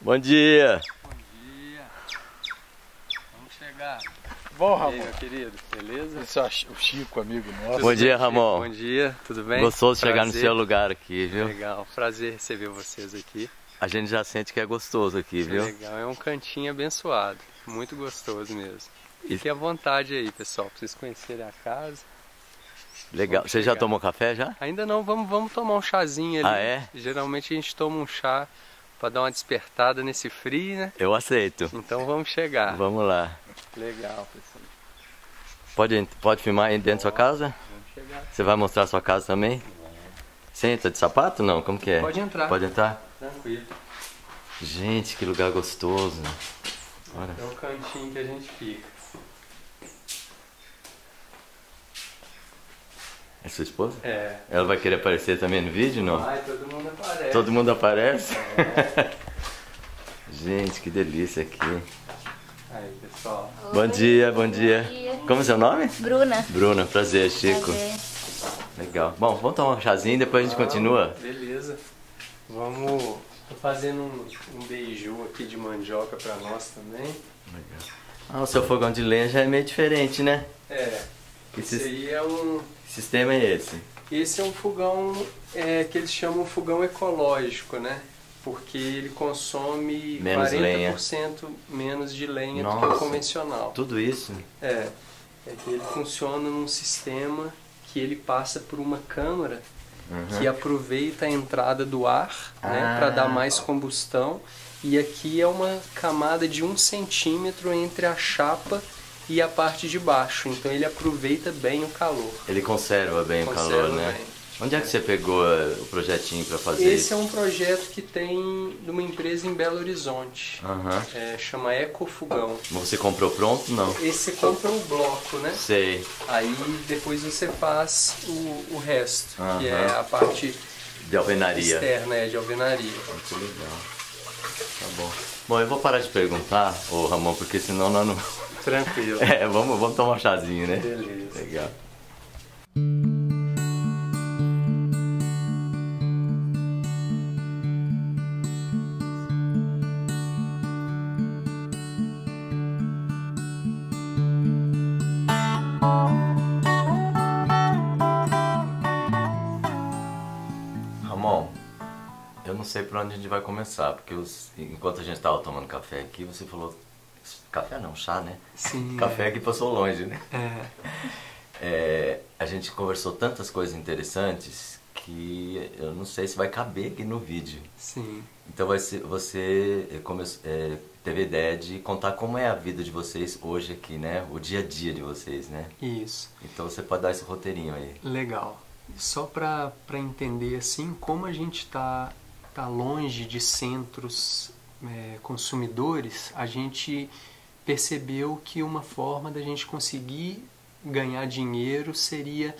Bom dia. Bom dia. Vamos chegar. Bom, Ramon. E aí, meu querido, beleza? Esse é o Chico, amigo nosso. Bom dia, Ramon. Bom dia, tudo bem? Gostoso prazer. Chegar no seu lugar aqui, viu? Legal, prazer receber vocês aqui. A gente já sente que é gostoso aqui, viu? Legal, é um cantinho abençoado, muito gostoso mesmo. E fique à vontade aí, pessoal, pra vocês conhecerem a casa. Legal, vamos você chegar. Já tomou café já? Ainda não, vamos tomar um chazinho ali. Ah, é? Geralmente a gente toma um chá para dar uma despertada nesse frio, né? Eu aceito. Então vamos chegar. Vamos lá. Legal, pessoal. Pode filmar aí dentro da sua casa? Vamos chegar. Você vai mostrar a sua casa também? Senta de sapato? Não, como que é? Pode entrar. Pode entrar? Tranquilo. Gente, que lugar gostoso. Olha. É o cantinho que a gente fica. É sua esposa? É. Ela vai querer aparecer também no vídeo, não? Ai, todo mundo aparece. Todo mundo aparece? É. Gente, que delícia aqui. Aí, pessoal. Oi. Bom dia, bom dia. Bom dia. Como é seu nome? Bruna. Bruna, prazer, Chico. Prazer. Legal. Bom, vamos tomar um chazinho e depois a gente continua. Beleza. Vamos... Tô fazendo um beiju aqui de mandioca pra nós também. Legal. Ah, o seu fogão de lenha já é meio diferente, né? É. Esse aí é um... Que sistema é esse? Esse é um fogão que eles chamam de fogão ecológico, né? Porque ele consome menos 40% lenha. Menos de lenha Nossa, do que o convencional. Tudo isso? É que ele funciona num sistema que ele passa por uma câmara que aproveita a entrada do ar né, para dar mais combustão. E aqui é uma camada de 1 centímetro entre a chapa e a parte de baixo, então ele aproveita bem o calor. Ele conserva bem o calor, né? Bem. Onde é que você pegou o projetinho para fazer isso? Esse é um projeto que tem de uma empresa em Belo Horizonte, chama Eco Fogão. Você comprou pronto, não? Esse você compra o bloco, né? Sei. Aí depois você faz o resto, que é a parte de alvenaria. Externa, de alvenaria. Muito legal. Tá bom. Bom, eu vou parar de perguntar, ô Ramon, porque senão nós não... Tranquilo. Vamos tomar um chazinho, né? Beleza. Legal. Ramon, eu não sei por onde a gente vai começar, porque enquanto a gente estava tomando café aqui, você falou... Café não, chá, né? Sim. Café que passou longe, né? A gente conversou tantas coisas interessantes que eu não sei se vai caber aqui no vídeo. Sim. Então você teve a ideia de contar como é a vida de vocês hoje aqui, né? O dia a dia de vocês, né? Isso. Então você pode dar esse roteirinho aí. Legal. Só pra entender, assim, como a gente tá longe de centros... consumidores, a gente percebeu que uma forma da gente conseguir ganhar dinheiro seria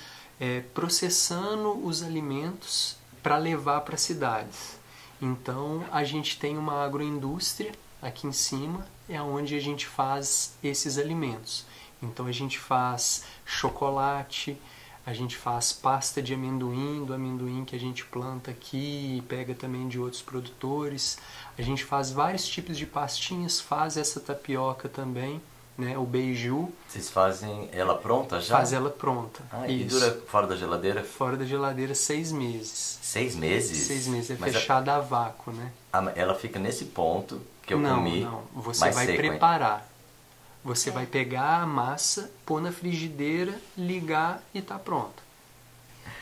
processando os alimentos para levar para as cidades. Então a gente tem uma agroindústria aqui em cima, é onde a gente faz esses alimentos. Então a gente faz chocolate, a gente faz pasta de amendoim, do amendoim que a gente planta aqui e pega também de outros produtores. A gente faz vários tipos de pastinhas, faz essa tapioca também, né, o beiju. Vocês fazem ela pronta já? Faz ela pronta. Ah, isso. E dura fora da geladeira? Fora da geladeira 6 meses. 6 meses? 6 meses, mas fechada a vácuo, né? Ela fica nesse ponto que eu comi. Não, você vai preparar. Você vai pegar a massa, pôr na frigideira, ligar e tá pronta.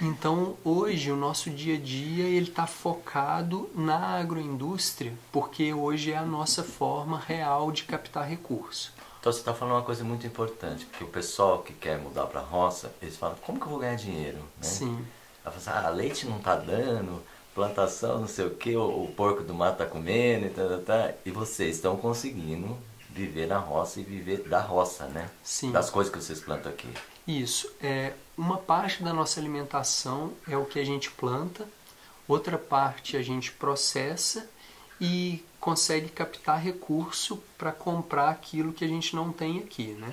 Então, hoje, o nosso dia a dia, ele tá focado na agroindústria, porque hoje é a nossa forma real de captar recurso. Então, você tá falando uma coisa muito importante, porque o pessoal que quer mudar pra roça, eles falam, como que eu vou ganhar dinheiro? Né? Sim. Ela fala assim, leite não tá dando, plantação não sei o que, o porco do mato tá comendo, e vocês estão conseguindo... viver na roça e viver da roça, né? Sim. Das coisas que vocês plantam aqui. Isso. Uma parte da nossa alimentação é o que a gente planta, outra parte a gente processa e consegue captar recurso para comprar aquilo que a gente não tem aqui, né?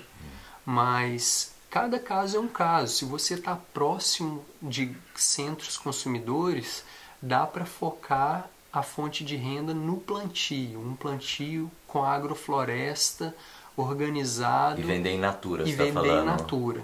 Mas cada caso é um caso. Se você está próximo de centros consumidores, dá para focar a fonte de renda no plantio, um plantio com agrofloresta organizado. E vender in natura, você está falando. E vender in natura.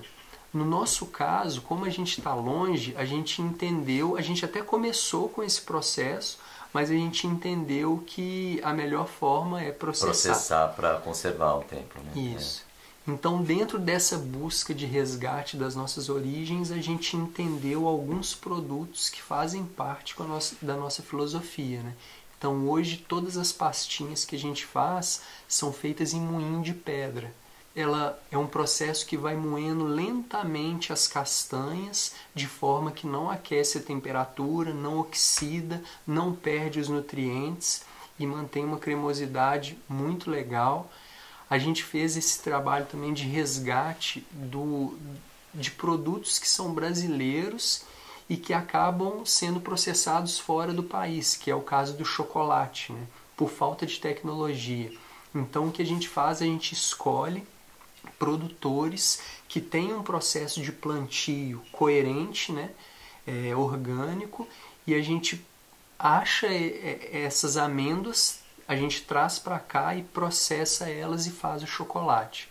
No nosso caso, como a gente está longe, a gente entendeu, a gente até começou com esse processo, mas a gente entendeu que a melhor forma é processar. Processar para conservar o tempo, né? Isso. É. Então, dentro dessa busca de resgate das nossas origens, a gente entendeu alguns produtos que fazem parte com a nossa, da nossa filosofia, né? Então, hoje, todas as pastinhas que a gente faz são feitas em moinho de pedra. Ela é um processo que vai moendo lentamente as castanhas, de forma que não aquece a temperatura, não oxida, não perde os nutrientes e mantém uma cremosidade muito legal. A gente fez esse trabalho também de resgate de produtos que são brasileiros e que acabam sendo processados fora do país, que é o caso do chocolate, né? Por falta de tecnologia. Então o que a gente faz, a gente escolhe produtores que têm um processo de plantio coerente, né, orgânico, e a gente acha essas amêndoas, a gente traz para cá e processa elas e faz o chocolate.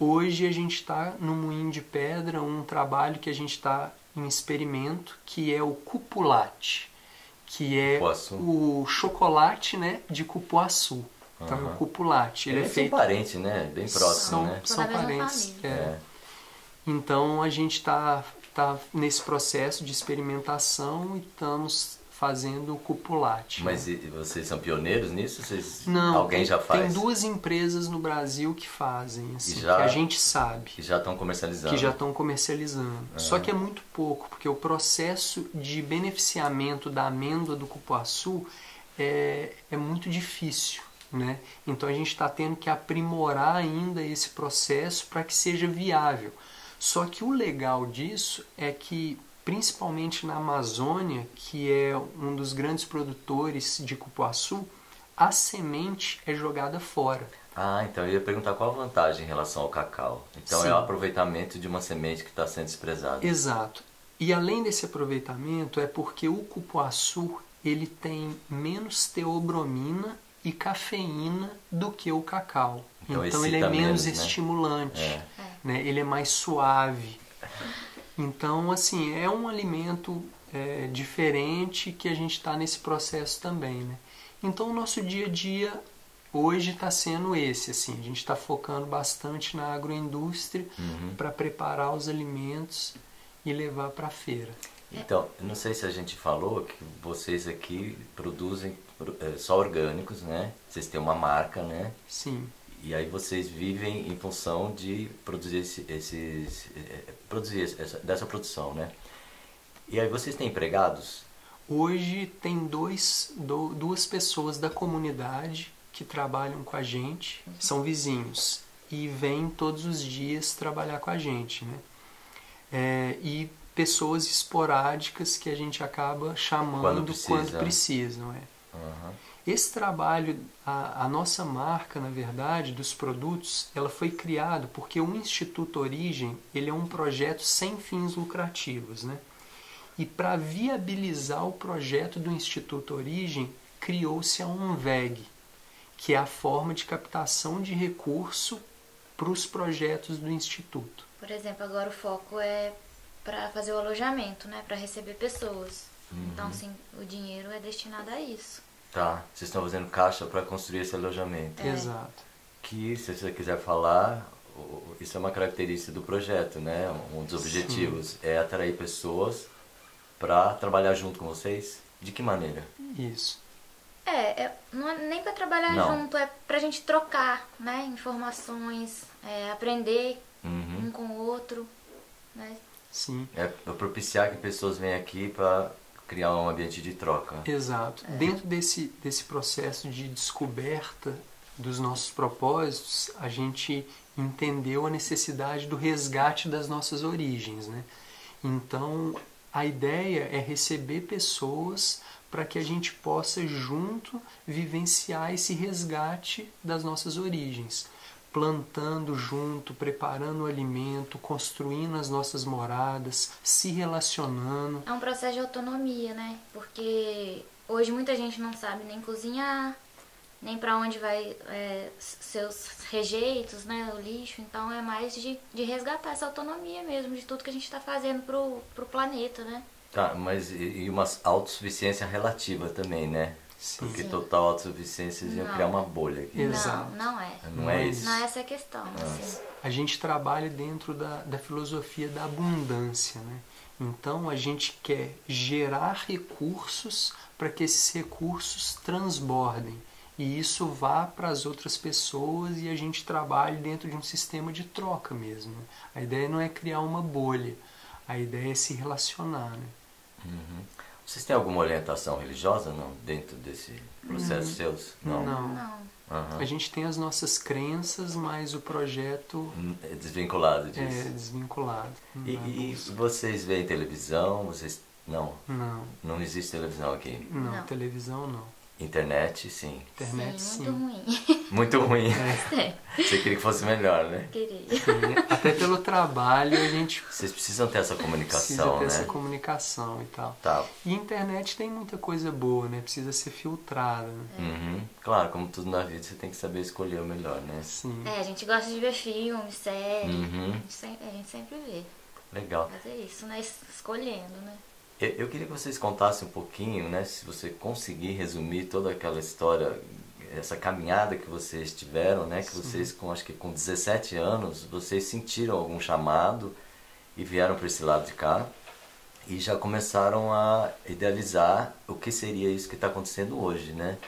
Hoje a gente está no moinho de pedra, um trabalho que a gente está em experimento, que é o cupulate, que é o chocolate, né, de cupuaçu. Então, uhum. O cupulate, ele é feito... São parentes, né? Bem próximo, né? São parentes, Então, a gente tá nesse processo de experimentação e estamos fazendo o cupulate. Mas né? E vocês são pioneiros nisso? Vocês... Não, alguém já faz? Tem duas empresas no Brasil que fazem, assim, que a gente sabe. Que já estão comercializando. Uhum. Só que é muito pouco, porque o processo de beneficiamento da amêndoa do cupuaçu é muito difícil. Né? Então a gente está tendo que aprimorar ainda esse processo para que seja viável. Só que o legal disso é que, principalmente na Amazônia, que é um dos grandes produtores de cupuaçu, a semente é jogada fora. Ah, então eu ia perguntar qual a vantagem em relação ao cacau. Então Sim. É o aproveitamento de uma semente que está sendo desprezada. Exato. E além desse aproveitamento, é porque o cupuaçu ele tem menos teobromina e cafeína do que o cacau. Então ele é menos estimulante, né? Ele é mais suave. Então, assim, é um alimento diferente que a gente está nesse processo também, né? Então o nosso dia a dia hoje está sendo esse, assim, a gente está focando bastante na agroindústria para preparar os alimentos e levar para a feira. Então, não sei se a gente falou que vocês aqui produzem só orgânicos, né? Vocês têm uma marca, né? Sim. E aí vocês vivem em função de produzir dessa produção, né? E aí vocês têm empregados? Hoje tem duas pessoas da comunidade que trabalham com a gente, são vizinhos, e vêm todos os dias trabalhar com a gente, né? E pessoas esporádicas que a gente acaba chamando quando precisa, não é? Uhum. Esse trabalho, a nossa marca, na verdade, dos produtos, ela foi criada porque o Instituto Origem, ele é um projeto sem fins lucrativos, né? E para viabilizar o projeto do Instituto Origem, criou-se a OnVeg, que é a forma de captação de recurso para os projetos do Instituto. Por exemplo, agora o foco é para fazer o alojamento, né? Para receber pessoas. Uhum. Então, sim, o dinheiro é destinado a isso. Tá. Vocês estão fazendo caixa para construir esse alojamento. Exato. Que, se você quiser falar, isso é uma característica do projeto, né? Um dos objetivos é atrair pessoas para trabalhar junto com vocês. De que maneira? Isso. Não é nem para trabalhar junto, é para a gente trocar, né? Informações, aprender um com o outro, né? Sim. É propiciar que pessoas venham aqui para criar um ambiente de troca. Exato. Dentro desse processo de descoberta dos nossos propósitos, a gente entendeu a necessidade do resgate das nossas origens, né? Então, a ideia é receber pessoas para que a gente possa, junto, vivenciar esse resgate das nossas origens. Plantando junto, preparando o alimento, construindo as nossas moradas, se relacionando. É um processo de autonomia, né? Porque Hoje muita gente não sabe nem cozinhar, nem para onde vai seus rejeitos, né, o lixo. Então é mais de resgatar essa autonomia mesmo, de tudo que a gente está fazendo pro planeta, né? Tá, mas e uma autossuficiência relativa também, né? Sim. Porque total autossuficiência ia criar uma bolha aqui. Exato. Não é. Não é isso. Não é essa a questão. Assim. A gente trabalha dentro da filosofia da abundância, né? Então a gente quer gerar recursos para que esses recursos transbordem. E isso vá para as outras pessoas e a gente trabalhe dentro de um sistema de troca mesmo. Né? A ideia não é criar uma bolha, a ideia é se relacionar. Né? Uhum. Vocês têm alguma orientação religiosa não dentro desse processo seu? Não. Não. Uhum. A gente tem as nossas crenças, mas o projeto... é desvinculado disso. É desvinculado. E vocês veem televisão? Vocês... Não. Não. Não existe televisão aqui? Não, não. Televisão não. Internet, sim. Internet, sim. Muito ruim. Muito ruim. É. Você queria que fosse melhor, né? Queria. Sim. Até pelo trabalho a gente... Vocês precisam ter essa comunicação, né? Precisa ter essa comunicação e tal. Tá. E internet tem muita coisa boa, né? Precisa ser filtrada. Né? É. Uhum. Claro, como tudo na vida, você tem que saber escolher o melhor, né? Sim. É, a gente gosta de ver filme, série. Uhum. A gente sempre vê. Legal. Mas é isso, né? Escolhendo, né? Eu queria que vocês contassem um pouquinho, né, se você conseguir resumir toda aquela história, essa caminhada que vocês tiveram, né, que vocês, acho que com 17 anos, vocês sentiram algum chamado e vieram para esse lado de cá e já começaram a idealizar o que seria isso que está acontecendo hoje, né?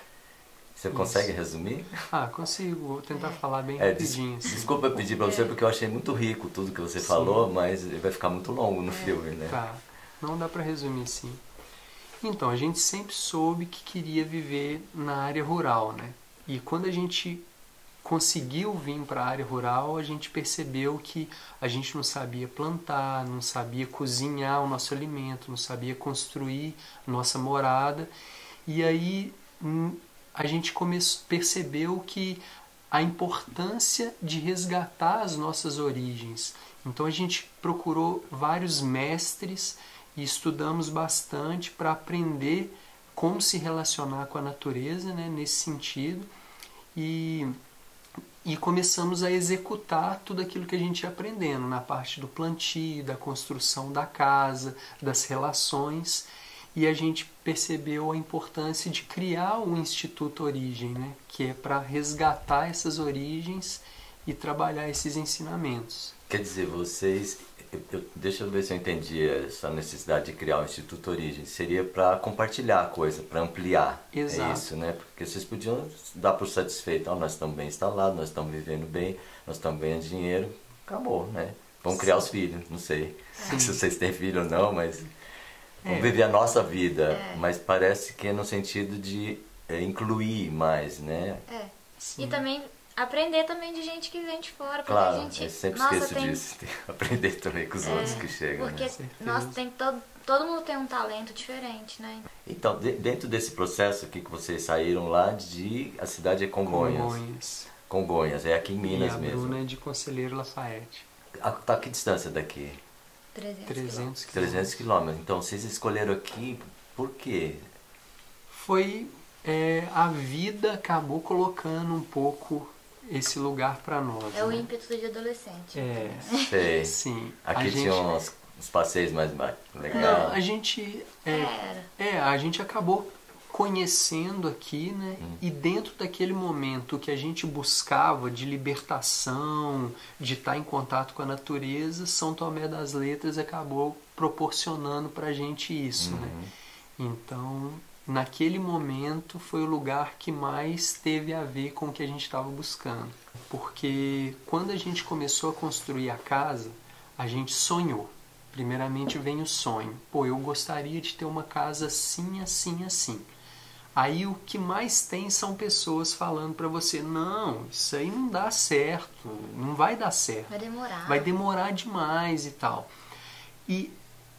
Você consegue resumir? Ah, consigo. Vou tentar falar bem rapidinho. Desculpa pedir para você, porque eu achei muito rico tudo que você falou, mas vai ficar muito longo no filme, né? Tá. Não dá para resumir, sim. Então, a gente sempre soube que queria viver na área rural, né? E quando a gente conseguiu vir para a área rural, a gente percebeu que a gente não sabia plantar, não sabia cozinhar o nosso alimento, não sabia construir nossa morada. E aí a gente percebeu que a importância de resgatar as nossas origens. Então a gente procurou vários mestres e estudamos bastante para aprender como se relacionar com a natureza, né, nesse sentido, e começamos a executar tudo aquilo que a gente ia aprendendo, na parte do plantio, da construção da casa, das relações, e a gente percebeu a importância de criar o Instituto Origem, né, que é para resgatar essas origens e trabalhar esses ensinamentos. Quer dizer, vocês... deixa eu ver se eu entendi essa necessidade de criar o Instituto Origem. Seria para compartilhar a coisa, para ampliar. Exato. É isso, né? Porque vocês podiam dar por satisfeito. Nós estamos bem instalados, nós estamos vivendo bem, nós estamos ganhando dinheiro. Acabou, né? Vamos criar os filhos, não sei se vocês têm filho ou não, mas... Vamos viver a nossa vida. É. Mas parece que é no sentido de incluir mais, né? É. Sim. E também... aprender também de gente que vem de fora. Porque claro, a gente, eu sempre esqueço disso. Aprender também com os outros que chegam. Porque, né? Nossa, todo mundo tem um talento diferente, né? Então, dentro desse processo aqui que vocês saíram lá de... A cidade é Congonhas. Congonhas, é aqui em Minas mesmo. E a Bruna é de Conselheiro Lafaiete. Tá a que distância daqui? 300 km. 300 km. Então, vocês escolheram aqui por quê? Foi... a vida acabou colocando um pouco... esse lugar para nós. É o ímpeto de adolescente. É, sei. Sim. Aqui tinha uns passeios mais legais. A gente... a gente acabou conhecendo aqui, né? E dentro daquele momento que a gente buscava de libertação, de estar em contato com a natureza, São Tomé das Letras acabou proporcionando pra gente isso, né? Então... naquele momento foi o lugar que mais teve a ver com o que a gente estava buscando. Porque quando a gente começou a construir a casa, a gente sonhou. Primeiramente vem o sonho. Pô, eu gostaria de ter uma casa assim, assim, assim. Aí o que mais tem são pessoas falando para você, não, isso aí não dá certo, não vai dar certo. Vai demorar. Vai demorar demais e tal. E...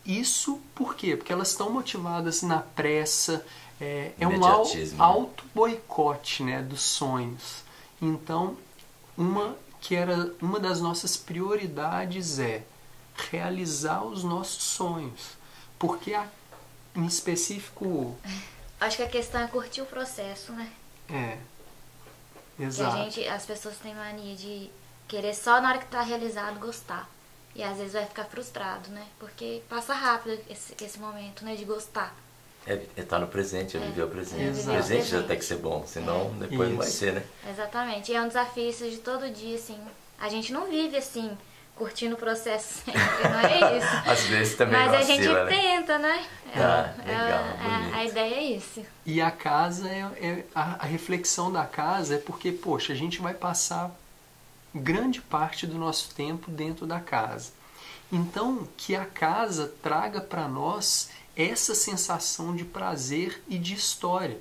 isso por quê? Porque elas estão motivadas na pressa, é um auto-boicote, né, dos sonhos. Então, uma das nossas prioridades é realizar os nossos sonhos. Porque, em específico, Acho que a questão é curtir o processo, né? É. Exato. Que a gente, as pessoas têm mania de querer só na hora que tá realizado gostar. E às vezes vai ficar frustrado, né? Porque passa rápido esse momento, né? De gostar. É estar no presente, é viver o presente. Exato. O presente já tem que ser bom, senão depois não vai ser, né? Exatamente. E é um desafio isso de todo dia, assim. A gente não vive, assim, curtindo o processo sempre, não é isso? Às vezes também não. Mas a gente tenta, né? Legal, a ideia é isso. E a casa, a reflexão da casa é porque, poxa, a gente vai passar grande parte do nosso tempo dentro da casa. Então, que a casa traga para nós essa sensação de prazer e de história.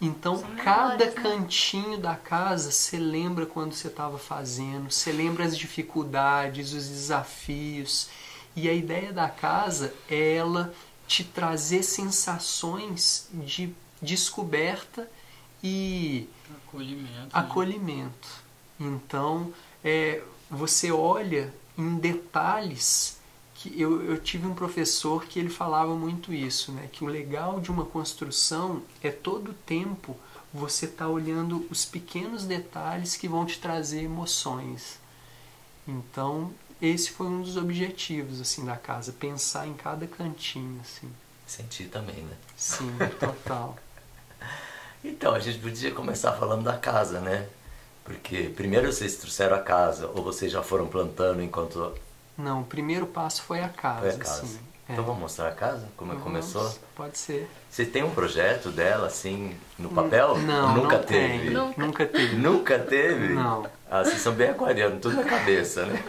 Então, cada cantinho da casa você lembra quando você estava fazendo, você lembra as dificuldades, os desafios. E a ideia da casa é ela te trazer sensações de descoberta e acolhimento. Então, você olha em detalhes. Eu tive um professor que ele falava muito isso, né? Que o legal de uma construção é todo o tempo você tá olhando os pequenos detalhes que vão te trazer emoções. Então, esse foi um dos objetivos, assim, da casa, pensar em cada cantinho, assim. Sentir também, né? Sim, total. Então, a gente podia começar falando da casa, né? Porque primeiro vocês trouxeram a casa, ou vocês já foram plantando enquanto... Não, o primeiro passo foi a casa. Foi a casa. Sim. Então vamos mostrar a casa? Como começou? Pode ser. Você tem um projeto dela, assim, no papel? Não, nunca teve. Nunca teve. Nunca teve? Não. Ah, vocês são bem aquarianos, tudo na cabeça, né?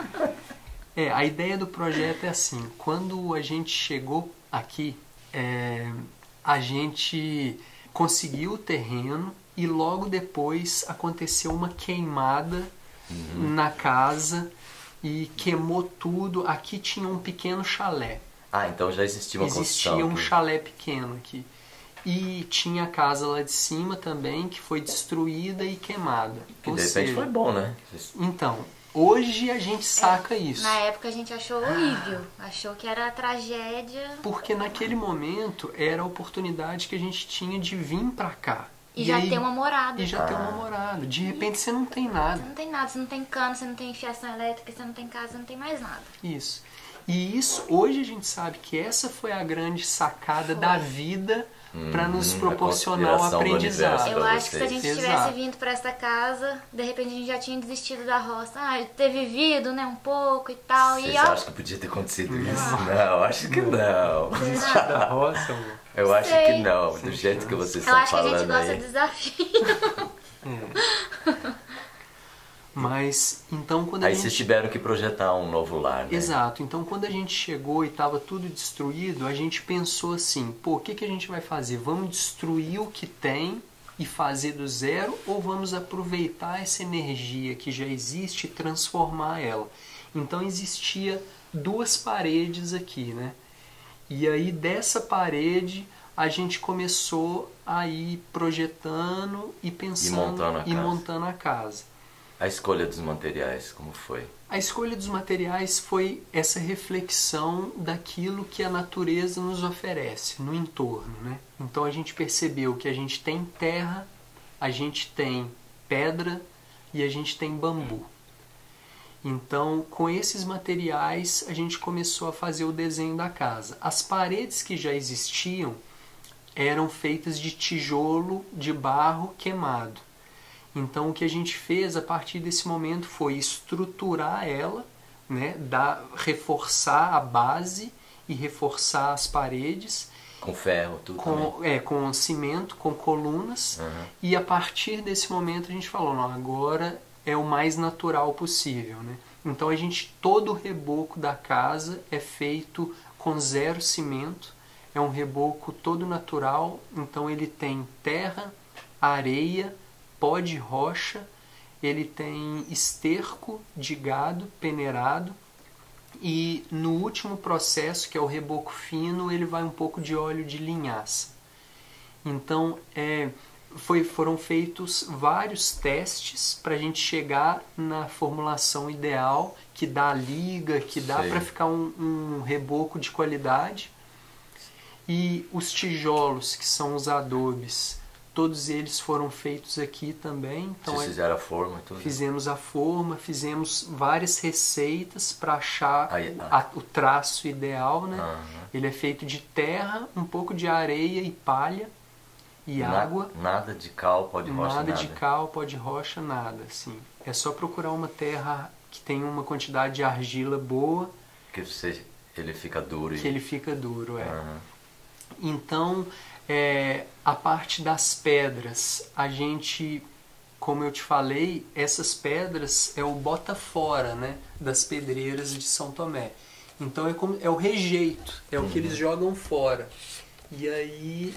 A ideia do projeto é assim, quando a gente chegou aqui, a gente conseguiu o terreno e logo depois aconteceu uma queimada na casa. E queimou tudo. Aqui tinha um pequeno chalé. Ah, então já existia uma construção. Existia um chalé pequeno aqui. E tinha a casa lá de cima também, que foi destruída e queimada. Que de repente foi bom, né? Então, hoje a gente saca isso. Na época a gente achou horrível. Achou que era a tragédia. Porque naquele momento era a oportunidade que a gente tinha de vir pra cá. E já tem uma morada. E já tem uma morada. De repente você não tem nada. Você não tem nada, você não tem cano, você não tem fiação elétrica, você não tem casa, você não tem mais nada. Isso. E isso, hoje a gente sabe que essa foi a grande sacada da vida para nos proporcionar um aprendizado. Eu acho que se a gente tivesse vindo para essa casa, de repente a gente já tinha desistido da roça. Ter vivido, né, um pouco e tal. Vocês acham que podia ter acontecido isso? Não, acho que não. Desistir da roça, amor. Eu acho que não, do jeito que vocês estão falando. Eu acho que a gente gosta de desafio. Mas, então, quando a gente... Aí vocês tiveram que projetar um novo lar, né? Exato. Então, quando a gente chegou e estava tudo destruído, a gente pensou assim, pô, o que que a gente vai fazer? Vamos destruir o que tem e fazer do zero ou vamos aproveitar essa energia que já existe e transformar ela? Então, existia duas paredes aqui, né? E aí, dessa parede, a gente começou a ir projetando e pensando e montando a casa. A escolha dos materiais, como foi? A escolha dos materiais foi essa reflexão daquilo que a natureza nos oferece no entorno, né? Então, a gente percebeu que a gente tem terra, a gente tem pedra e a gente tem bambu. Então, com esses materiais, a gente começou a fazer o desenho da casa. As paredes que já existiam eram feitas de tijolo de barro queimado. Então, o que a gente fez a partir desse momento foi estruturar ela, né, reforçar a base e reforçar as paredes. Com ferro, tudo também. Com cimento, com colunas. E a partir desse momento a gente falou, não, agora... é o mais natural possível, né? Então a gente, todo o reboco da casa é feito com zero cimento, é um reboco todo natural, então ele tem terra, areia, pó de rocha, ele tem esterco de gado peneirado e no último processo, que é o reboco fino, ele vai um pouco de óleo de linhaça. Então foram feitos vários testes para a gente chegar na formulação ideal, que dá a liga, que dá para ficar um reboco de qualidade. E os tijolos, que são os adobes, todos eles foram feitos aqui também. Então, vocês fizeram a forma e tudo? Fizemos a forma, fizemos várias receitas para achar o traço ideal, né? Uhum. Ele é feito de terra, um pouco de areia e palha e água. Nada de cal, pó de rocha, nada. Nada de cal, pó de rocha, nada, sim. É só procurar uma terra que tem uma quantidade de argila boa. Que ele fica duro. Que ele fica duro, é. Uhum. Então... a parte das pedras, a gente, como eu te falei, essas pedras é o bota fora, né, das pedreiras de São Tomé. Então é o rejeito, é o que eles jogam fora. E aí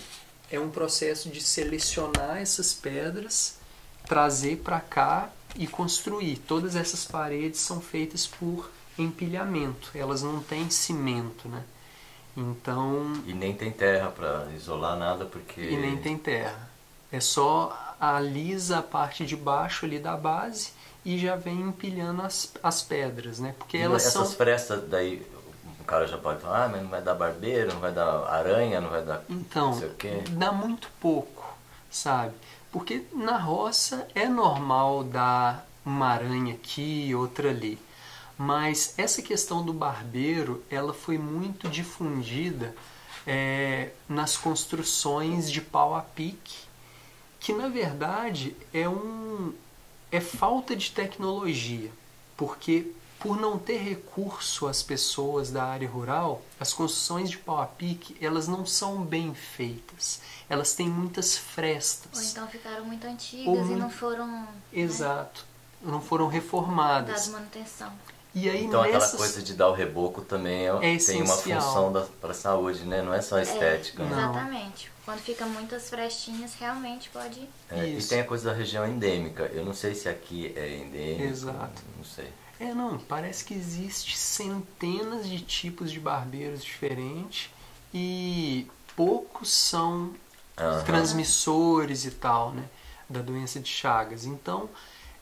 é um processo de selecionar essas pedras, trazer para cá e construir. Todas essas paredes são feitas por empilhamento, elas não têm cimento, né? Então, e nem tem terra para isolar nada, porque... E nem tem terra. É só alisa a parte de baixo ali da base e já vem empilhando as pedras, né? Porque elas são... Essas frestas daí, o cara já pode falar, ah, mas não vai dar barbeiro, não vai dar aranha, não vai dar... Então, não sei o quê. Dá muito pouco, sabe? Porque na roça é normal dar uma aranha aqui e outra ali. Mas essa questão do barbeiro, ela foi muito difundida nas construções de pau a pique, que na verdade é falta de tecnologia, porque por não ter recurso as pessoas da área rural, as construções de pau a pique, elas não são bem feitas, elas têm muitas frestas. Ou então ficaram muito antigas e não foram... Exato, né? Não foram reformadas. Dado manutenção. E aí, então aquela coisa de dar o reboco também tem uma função para a saúde, né? Não é só estética. Né? Exatamente. Quando fica muitas frestinhas, realmente pode... e tem a coisa da região endêmica. Eu não sei se aqui é endêmico. Exato. Não sei. Não. Parece que existe centenas de tipos de barbeiros diferentes e poucos são transmissores e tal, né? Da doença de Chagas. Então...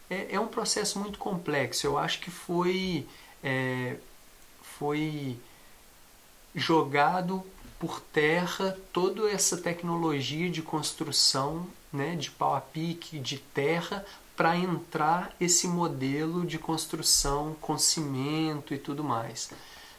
É um processo muito complexo. Eu acho que foi jogado por terra toda essa tecnologia de construção, né, de pau a pique, de terra, para entrar esse modelo de construção com cimento e tudo mais.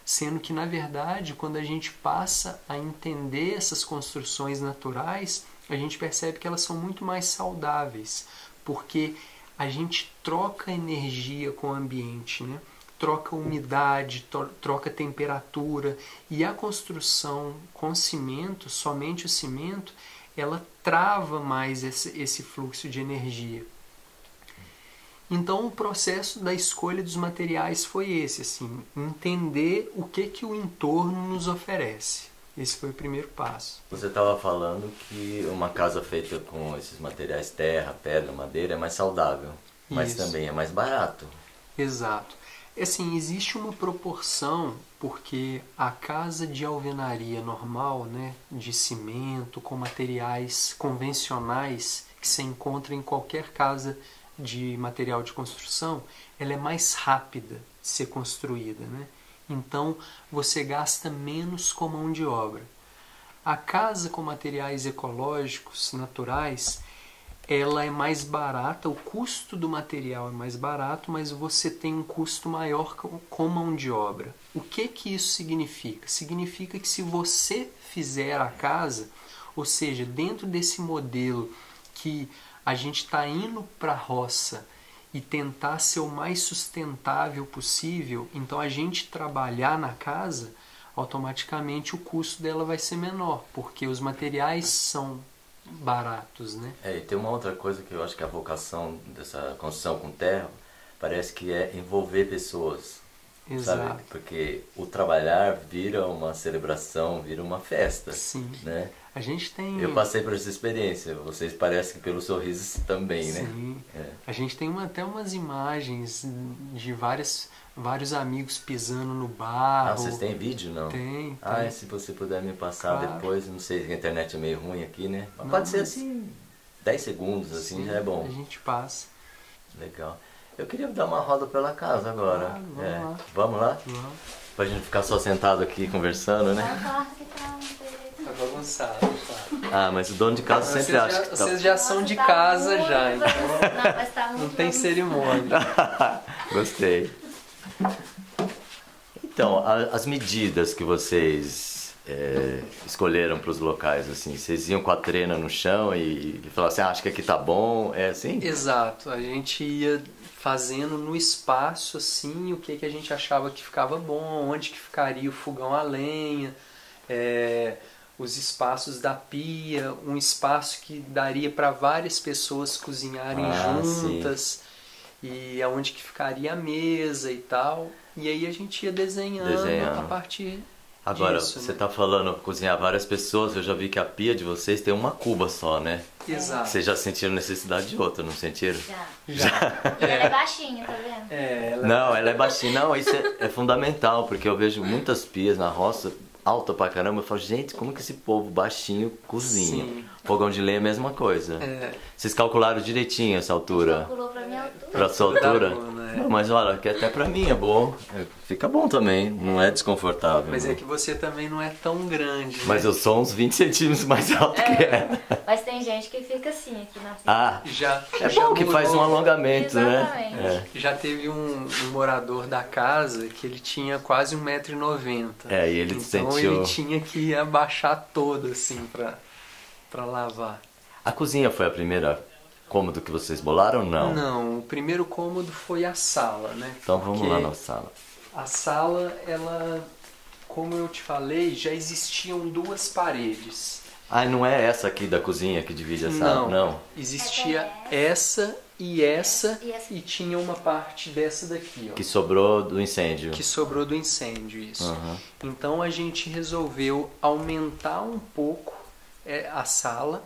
Sendo que, na verdade, quando a gente passa a entender essas construções naturais, a gente percebe que elas são muito mais saudáveis, porque... A gente troca energia com o ambiente, né? Troca umidade, troca temperatura. E a construção com cimento, somente o cimento, ela trava mais esse fluxo de energia. Então o processo da escolha dos materiais foi esse, assim, entender o que o entorno nos oferece. Esse foi o primeiro passo. Você estava falando que uma casa feita com esses materiais, terra, pedra, madeira, é mais saudável. Mas também é mais barato. Exato. Assim, existe uma proporção, porque a casa de alvenaria normal, né, de cimento, com materiais convencionais, que se encontra em qualquer casa de material de construção, ela é mais rápida de ser construída, né? Então, você gasta menos com mão de obra. A casa com materiais ecológicos, naturais, ela é mais barata, o custo do material é mais barato, mas você tem um custo maior com mão de obra. O que isso significa? Significa que se você fizer a casa, ou seja, dentro desse modelo que a gente está indo para a roça, e tentar ser o mais sustentável possível, então a gente trabalhar na casa, automaticamente o custo dela vai ser menor, porque os materiais são baratos, né? E tem uma outra coisa que eu acho que a vocação dessa construção com terra, parece que é envolver pessoas. Exato. Sabe? Porque o trabalhar vira uma celebração, vira uma festa. Sim. Né? A gente tem... Eu passei por essa experiência, vocês parecem que pelos sorrisos também, sim, né? Sim. A gente tem até umas imagens de vários amigos pisando no barro. Ah, vocês têm vídeo, não? Tem. Ah, se você puder me passar, claro. Depois, não sei, a internet é meio ruim aqui, né? Mas não, pode ser assim, 10 segundos, assim, sim, já é bom. A gente passa. Legal. Eu queria dar uma roda pela casa agora. Ah, vamos lá. Vamos lá? Vamos. Pra gente ficar só sentado aqui conversando, né? Tá bagunçado, tá? Ah, mas o dono de casa sempre acha que tá... Vocês já são de casa já, então não tem cerimônia. Gostei. Então, as medidas que vocês escolheram para os locais, assim, vocês iam com a trena no chão e falavam assim, ah, acho que aqui tá bom, é assim? Exato, a gente ia fazendo no espaço, assim, o que a gente achava que ficava bom, onde que ficaria o fogão a lenha, os espaços da pia, um espaço que daria para várias pessoas cozinharem juntas, sim. E aonde que ficaria a mesa e tal, e aí a gente ia desenhando. A partir... Agora, disso, você está falando cozinhar várias pessoas, eu já vi que a pia de vocês tem uma cuba só, né? Exato. Vocês já sentiram necessidade de outra, não sentiram? Já. E ela é baixinha, tá vendo? Ela é baixinha. Não, isso é fundamental, porque eu vejo muitas pias na roça, alta pra caramba, eu falo, gente, como que esse povo baixinho cozinha? Sim. Fogão de lenha é a mesma coisa. Vocês calcularam direitinho essa altura? A gente calculou pra minha altura. Pra sua altura? Não, mas olha, que até pra mim é bom. Fica bom também, não é desconfortável. Mas é que você também não é tão grande. Né? Mas eu sou uns 20 centímetros mais alto que ela. Mas tem gente que fica assim aqui na frente. Ah, já. É bom que faz um alongamento, exatamente. Né? Já teve um morador da casa que ele tinha quase 1,90 m. E ele então sentiu... ele tinha que abaixar todo assim pra lavar. A cozinha foi a primeira cômodo que vocês bolaram ou não? Não, o primeiro cômodo foi a sala, né? Então vamos lá na sala. A sala, ela, como eu te falei, já existiam duas paredes. Ah, não é essa aqui da cozinha que divide a sala? Não. Existia essa e tinha uma parte dessa daqui, ó. Que sobrou do incêndio. Que sobrou do incêndio, isso. Uhum. Então a gente resolveu aumentar um pouco a sala,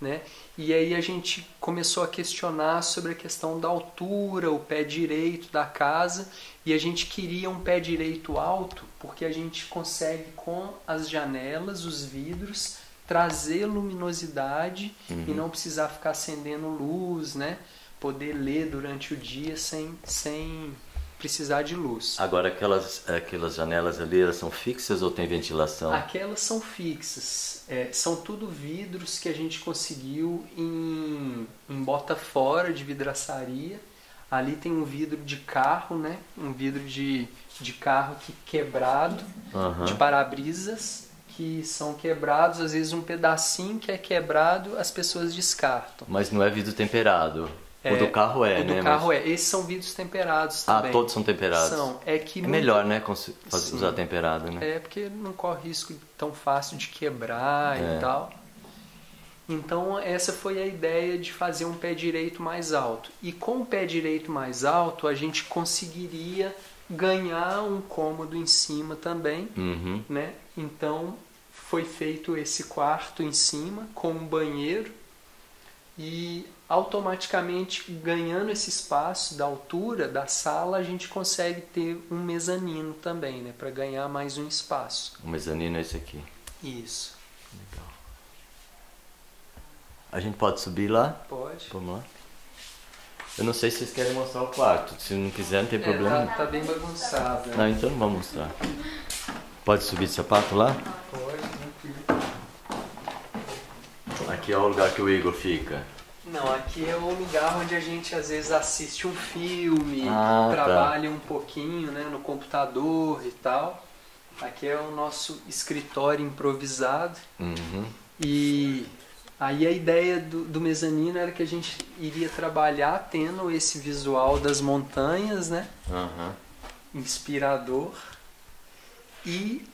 né? E aí a gente começou a questionar sobre a questão da altura, o pé direito da casa, e a gente queria um pé direito alto porque a gente consegue com as janelas, os vidros, trazer luminosidade e não precisar ficar acendendo luz, né? Poder ler durante o dia sem precisar de luz. Agora aquelas janelas ali, elas são fixas ou tem ventilação? Aquelas são fixas, são tudo vidros que a gente conseguiu em bota fora de vidraçaria. Ali tem um vidro de carro, né? Um vidro de carro que quebrado, de para-brisas que são quebrados, às vezes um pedacinho que é quebrado as pessoas descartam. Mas não é vidro temperado? O do carro é, né? O do carro Esses são vidros temperados também. Ah, todos são temperados. São. Melhor, né? Usar temperado, né? É, porque não corre risco tão fácil de quebrar e tal. Então, essa foi a ideia de fazer um pé direito mais alto. E com o pé direito mais alto, a gente conseguiria ganhar um cômodo em cima também, né? Então, foi feito esse quarto em cima, com um banheiro. E automaticamente ganhando esse espaço da altura da sala, a gente consegue ter um mezanino também, né? Para ganhar mais um espaço. O mezanino é esse aqui. Isso. Legal. A gente pode subir lá? Pode. Vamos lá. Eu não sei se vocês querem mostrar o quarto. Se não quiser, não tem problema. Tá bem bagunçado. Né? Não, então não vamos mostrar. Pode subir de sapato lá? Pode. Aqui é o lugar que o Igor fica. Não, aqui é o lugar onde a gente às vezes assiste um filme, trabalha um pouquinho, né, no computador e tal. Aqui é o nosso escritório improvisado. E aí a ideia do mezanino era que a gente iria trabalhar tendo esse visual das montanhas, né? Inspirador. E...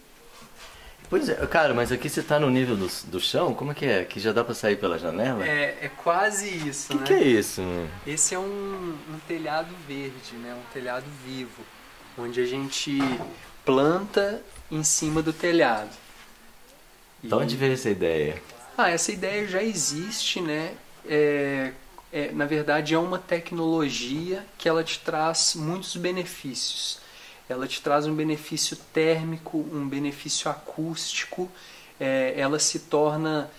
Pois é, cara, mas aqui você tá no nível do chão? Como é que é? Que já dá pra sair pela janela? É quase isso, né? O que é isso? Esse é um telhado verde, né? Um telhado vivo, onde a gente planta em cima do telhado. De onde veio essa ideia? Essa ideia já existe, né? Na verdade, é uma tecnologia que ela te traz muitos benefícios. Ela te traz um benefício térmico, um benefício acústico, ela se torna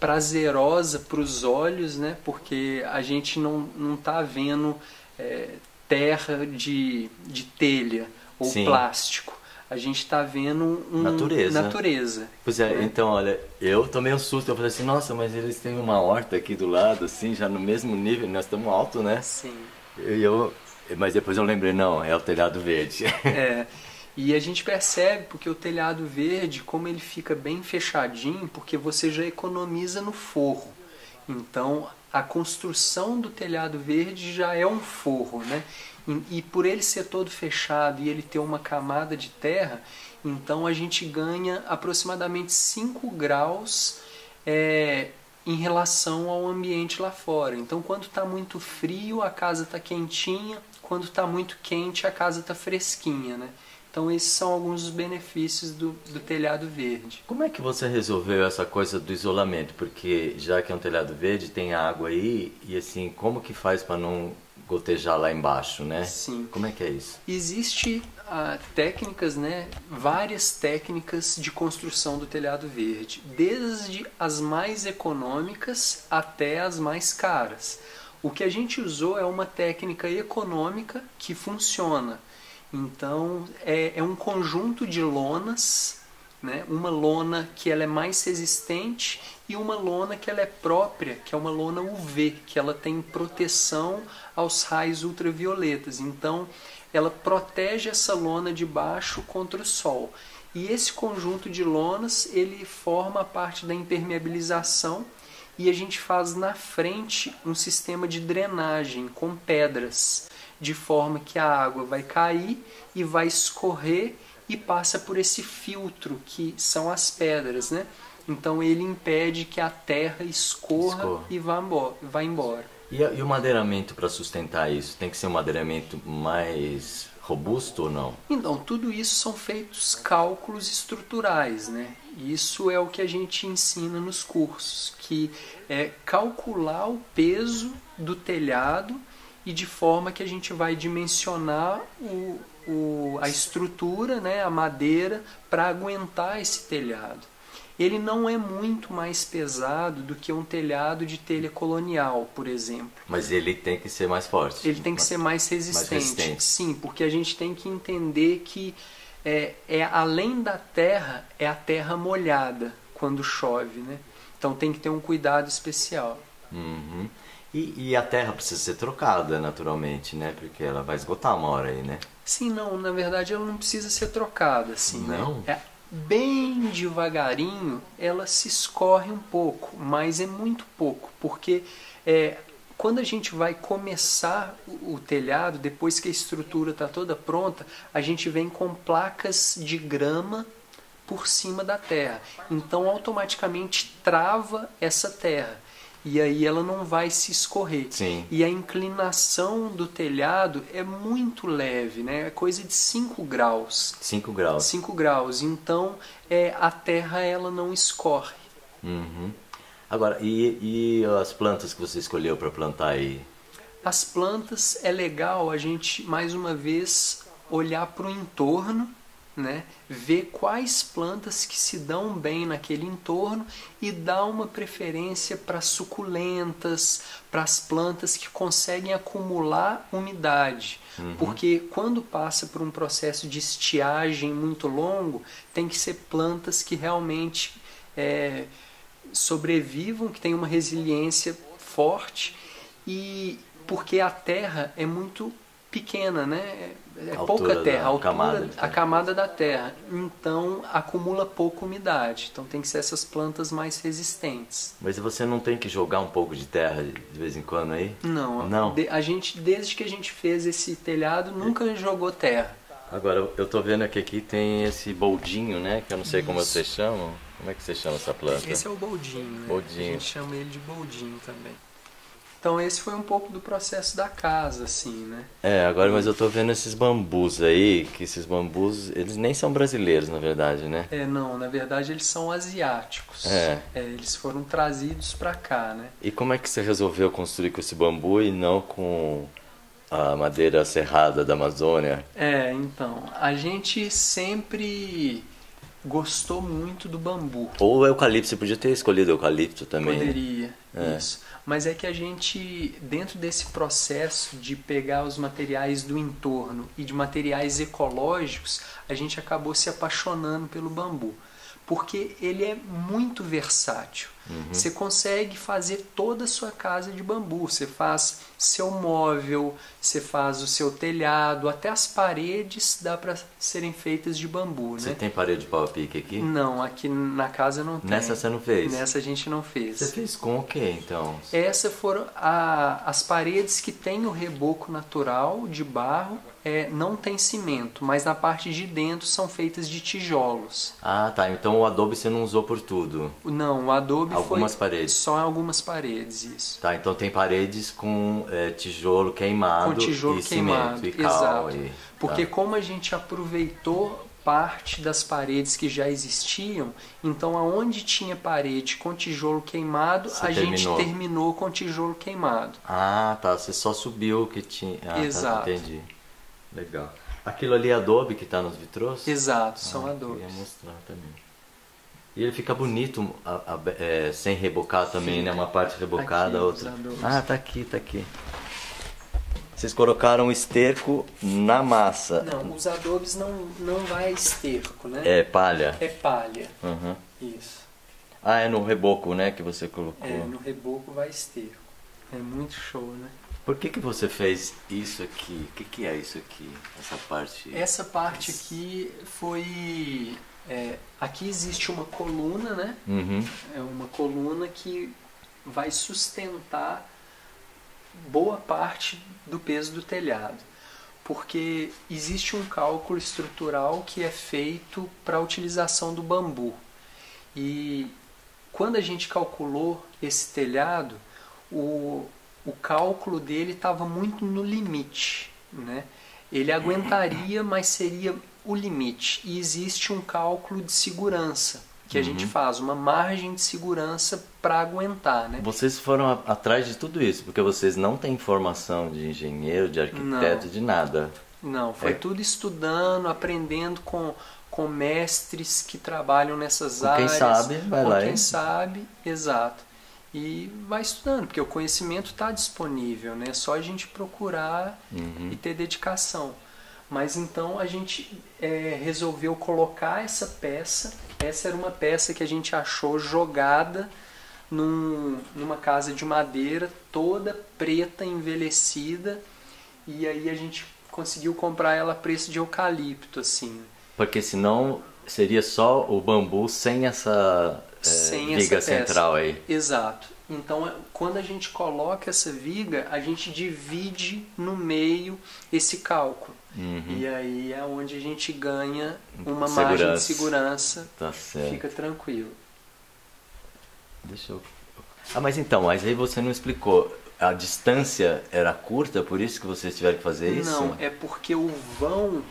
prazerosa para os olhos, né? Porque a gente não está vendo terra de telha ou plástico. a gente está vendo natureza. Pois é, né? Então, olha, eu tomei um susto, eu falei assim, nossa, mas eles têm uma horta aqui do lado, assim, já no mesmo nível, nós estamos alto, né? Sim. Mas depois eu lembrei, não, é o telhado verde. É, e a gente percebe porque o telhado verde, como ele fica bem fechadinho, porque você já economiza no forro. Então, a construção do telhado verde já é um forro, né? E por ele ser todo fechado e ele ter uma camada de terra, então a gente ganha aproximadamente 5 graus em relação ao ambiente lá fora. Então, quando está muito frio, a casa está quentinha, quando está muito quente, a casa está fresquinha, né? Então esses são alguns dos benefícios do telhado verde. Como é que você resolveu essa coisa do isolamento? Porque já que é um telhado verde, tem água aí, e assim, como que faz para não gotejar lá embaixo, né? Sim. Como é que é isso? Existe técnicas, né? Várias técnicas de construção do telhado verde, desde as mais econômicas até as mais caras. O que a gente usou é uma técnica econômica que funciona. Então, é um conjunto de lonas, né? Uma lona que ela é mais resistente e uma lona que ela é própria, que é uma lona UV, que ela tem proteção aos raios ultravioletas. Então, ela protege essa lona de baixo contra o sol. E esse conjunto de lonas, ele forma parte da impermeabilização e a gente faz na frente um sistema de drenagem com pedras, de forma que a água vai cair e vai escorrer e passa por esse filtro que são as pedras, né? Então ele impede que a terra escorra. E vá embora. E o madeiramento para sustentar isso? Tem que ser um madeiramento mais robusto ou não? Então, tudo isso são feitos cálculos estruturais, né? Isso é o que a gente ensina nos cursos, que é calcular o peso do telhado e de forma que a gente vai dimensionar a estrutura, né, a madeira, para aguentar esse telhado. Ele não é muito mais pesado do que um telhado de telha colonial, por exemplo. Mas ele tem que ser mais forte. Ele tem que ser mais resistente. Mais resistente. Sim, porque a gente tem que entender que além da terra, é a terra molhada quando chove, né? Então tem que ter um cuidado especial. Uhum. E a terra precisa ser trocada naturalmente, né? Porque ela vai esgotar uma hora aí, né? Sim, não. Na verdade, ela não precisa ser trocada, assim, não, né? Bem devagarinho, ela se escorre um pouco, mas é muito pouco. Porque quando a gente vai começar o telhado, depois que a estrutura está toda pronta, a gente vem com placas de grama por cima da terra. Então, automaticamente trava essa terra. E aí ela não vai se escorrer. Sim. E a inclinação do telhado é muito leve, né? É coisa de 5 graus. 5 graus. 5 graus. Então, a terra ela não escorre. Uhum. Agora, e as plantas que você escolheu para plantar aí? As plantas, é legal a gente, mais uma vez, olhar para o entorno, né? Ver quais plantas que se dão bem naquele entorno e dar uma preferência para suculentas, para as plantas que conseguem acumular umidade. Uhum. Porque quando passa por um processo de estiagem muito longo, tem que ser plantas que realmente sobrevivam, que tenham uma resiliência forte, e porque a terra é muito pequena, né? É pouca terra, a camada da terra. Então, acumula pouca umidade. Então, tem que ser essas plantas mais resistentes. Mas você não tem que jogar um pouco de terra de vez em quando aí? Não. Não. A gente, desde que a gente fez esse telhado, nunca jogou terra. Agora, eu tô vendo que aqui tem esse boldinho, né? Que eu não sei como vocês chamam. Como é que você chama essa planta? Esse é o boldinho, né? Boldinho. A gente chama ele de boldinho também. Então esse foi um pouco do processo da casa, assim, né? Agora, mas eu tô vendo esses bambus aí, que esses bambus, eles nem são brasileiros, na verdade, né? Não, na verdade eles são asiáticos. Eles foram trazidos pra cá, né? E como é que você resolveu construir com esse bambu e não com a madeira serrada da Amazônia? Então, a gente sempre gostou muito do bambu. Ou o eucalipto, você podia ter escolhido o eucalipto também. Poderia, né? Isso. É. Mas é que a gente, dentro desse processo de pegar os materiais do entorno e de materiais ecológicos, a gente acabou se apaixonando pelo bambu. Porque ele é muito versátil. Uhum. Você consegue fazer toda a sua casa de bambu. Você faz seu móvel, você faz o seu telhado, até as paredes dá para serem feitas de bambu. Você, né? Tem parede de pau a pique aqui? Não, aqui na casa não tem. Nessa você não fez? Nessa a gente não fez. Você fez com o quê, então? Essas foram as paredes que tem o reboco natural de barro. É, não tem cimento, mas na parte de dentro são feitas de tijolos. Ah, tá. Então o adobe você não usou por tudo? Não, o adobe algumas foi paredes. Só em algumas paredes, isso. Tá, então tem paredes com tijolo queimado, com tijolo e queimado, cimento e cal. Exato. E... Porque como a gente aproveitou parte das paredes que já existiam, então aonde tinha parede com tijolo queimado, a gente terminou com tijolo queimado. Ah, tá. Você só subiu o que tinha. Ah, exato. Tá, entendi. Legal. Aquilo ali é adobe que está nos vitrôs? Exato, são adobes. Eu ia mostrar também. E ele fica bonito sem rebocar também, fica, né? Uma parte rebocada, aqui, outra. Ah, tá aqui, tá aqui. Vocês colocaram esterco na massa. Não, os adobes não vai esterco, né? É palha. É palha. Uhum. Isso. Ah, é no reboco, né? Que você colocou. É, no reboco vai esterco. É muito show, né? Por que você fez isso aqui? O que é isso aqui? Essa parte? Essa parte aqui foi... aqui existe uma coluna, né? Uhum. É uma coluna que vai sustentar boa parte do peso do telhado. Porque existe um cálculo estrutural que é feito para a utilização do bambu. E quando a gente calculou esse telhado, o cálculo dele estava muito no limite, né? Ele aguentaria, mas seria o limite. E existe um cálculo de segurança, que a gente faz uma margem de segurança para aguentar, né? Vocês foram atrás de tudo isso, porque vocês não têm formação de engenheiro, de arquiteto, de nada. Não, foi tudo estudando, aprendendo com mestres que trabalham nessas áreas. Quem sabe, vai lá. Quem sabe, exato. E vai estudando, porque o conhecimento está disponível, né? É só a gente procurar e ter dedicação. Mas então a gente resolveu colocar essa peça. Essa era uma peça que a gente achou jogada numa casa de madeira, toda preta, envelhecida. E aí a gente conseguiu comprar ela a preço de eucalipto, assim. Porque senão seria só o bambu sem essa... sem viga essa peça. Central aí. Exato. Então, quando a gente coloca essa viga, a gente divide no meio esse cálculo. E aí é onde a gente ganha uma margem de segurança. Tá certo. Fica tranquilo. Deixa eu... Ah, mas então, mas aí você não explicou. A distância era curta, por isso que vocês tiveram que fazer isso? Não, é porque o vão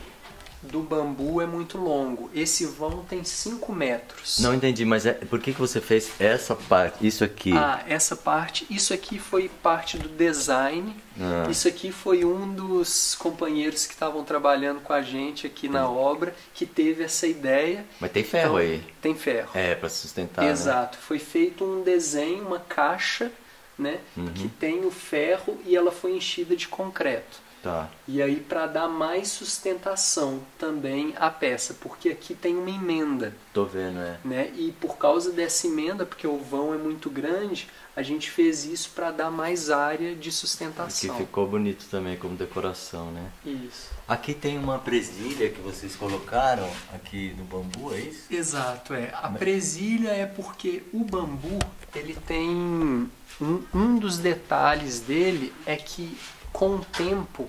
do bambu é muito longo. Esse vão tem 5 metros. Não entendi, mas por que você fez essa parte, isso aqui? Ah, essa parte, isso aqui foi parte do design. Ah. Isso aqui foi um dos companheiros que estavam trabalhando com a gente aqui na obra, que teve essa ideia. Mas tem ferro então, aí? Tem ferro. É, para sustentar. Exato. Né? Foi feito um desenho, uma caixa, né, que tem o ferro e ela foi enchida de concreto. Tá. E aí para dar mais sustentação também à peça, porque aqui tem uma emenda. Tô vendo, né? E por causa dessa emenda, porque o vão é muito grande, a gente fez isso para dar mais área de sustentação. Que ficou bonito também como decoração, né? Isso. Aqui tem uma presilha que vocês colocaram aqui no bambu, é isso? Exato, é. A presilha é porque o bambu, ele tem... Um dos detalhes dele é que com o tempo,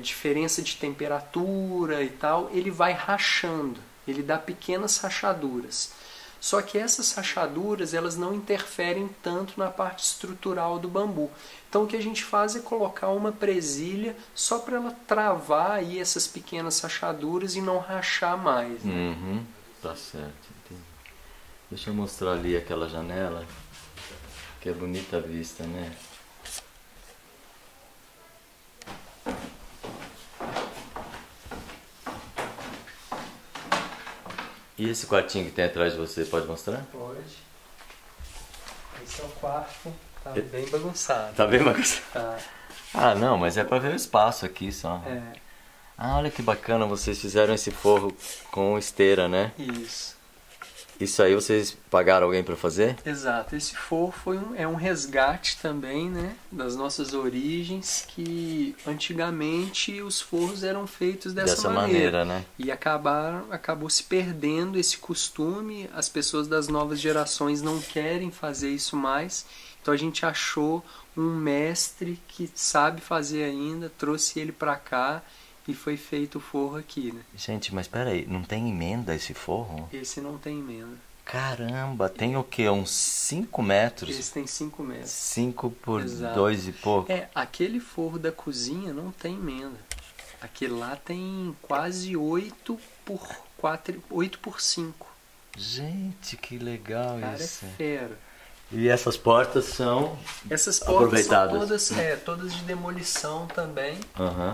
diferença de temperatura e tal, ele vai rachando, ele dá pequenas rachaduras. Só que essas rachaduras, elas não interferem tanto na parte estrutural do bambu. Então o que a gente faz é colocar uma presilha só para ela travar aí essas pequenas rachaduras e não rachar mais. Né? Tá certo, entendi. Deixa eu mostrar ali aquela janela, que é bonita a vista, né? E esse quartinho que tem atrás de você, pode mostrar? Pode. Esse é o quarto, tá bem bagunçado. Tá bem bagunçado? Tá. Ah, não, mas é pra ver o espaço aqui só. É. Ah, olha que bacana, vocês fizeram esse forro com esteira, né? Isso. Isso aí vocês pagaram alguém para fazer? Exato, esse forro foi é um resgate também, né, das nossas origens, que antigamente os forros eram feitos dessa maneira, né? E acabou se perdendo esse costume, as pessoas das novas gerações não querem fazer isso mais, então a gente achou um mestre que sabe fazer ainda, trouxe ele para cá. E foi feito o forro aqui, né? Gente, mas peraí, não tem emenda esse forro? Esse não tem emenda. Caramba, tem o quê? Uns 5 metros? Esse tem 5 metros. 5 por 2 e pouco. É, aquele forro da cozinha não tem emenda. Aquele lá tem quase 8 por 4, 8 por 5. Gente, que legal isso. Cara, é fera. E essas portas são aproveitadas? São todas de demolição também,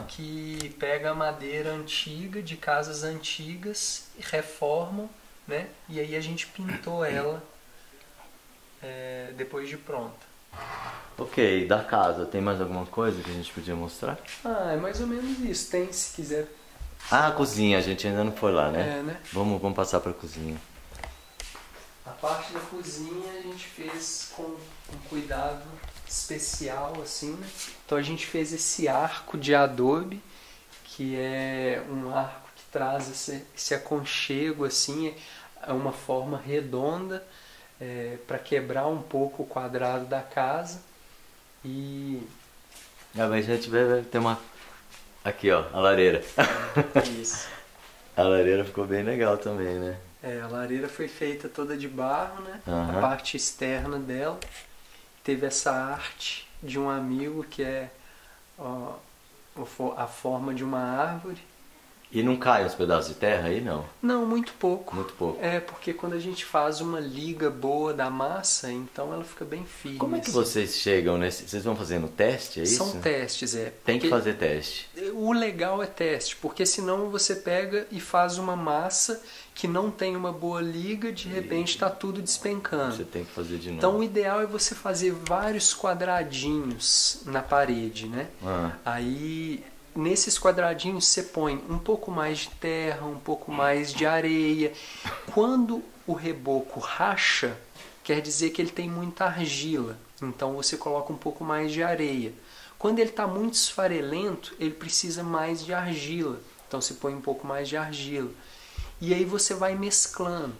que pega a madeira antiga, de casas antigas, reformam, né? E aí a gente pintou ela depois de pronta. Ok, da casa, tem mais alguma coisa que a gente podia mostrar? Ah, é mais ou menos isso, tem se quiser. Ah, a cozinha, a gente ainda não foi lá, né? É, né? Vamos passar para a cozinha. A parte da cozinha a gente fez com um cuidado especial, assim, né? Então a gente fez esse arco de adobe, que é um arco que traz esse aconchego, assim, é uma forma redonda, para quebrar um pouco o quadrado da casa. E... Ah, mas a gente vai ter uma... Aqui, ó, a lareira. Isso. A lareira ficou bem legal também, né? É, a lareira foi feita toda de barro, né? A parte externa dela. Teve essa arte de um amigo que é a forma de uma árvore. E não cai os pedaços de terra aí, não? Não, muito pouco. Muito pouco. É, porque quando a gente faz uma liga boa da massa, então ela fica bem firme. Como é que vocês chegam nesse... Vocês vão fazendo teste, é isso? São testes, é. Tem que fazer teste. O legal é teste, porque senão você pega e faz uma massa que não tem uma boa liga, de repente está tudo despencando. Você tem que fazer de novo. Então o ideal é você fazer vários quadradinhos na parede, né? Ah. Aí... Nesses quadradinhos você põe um pouco mais de terra, um pouco mais de areia. Quando o reboco racha, quer dizer que ele tem muita argila. Então você coloca um pouco mais de areia. Quando ele está muito esfarelento, ele precisa mais de argila. Então você põe um pouco mais de argila. E aí você vai mesclando.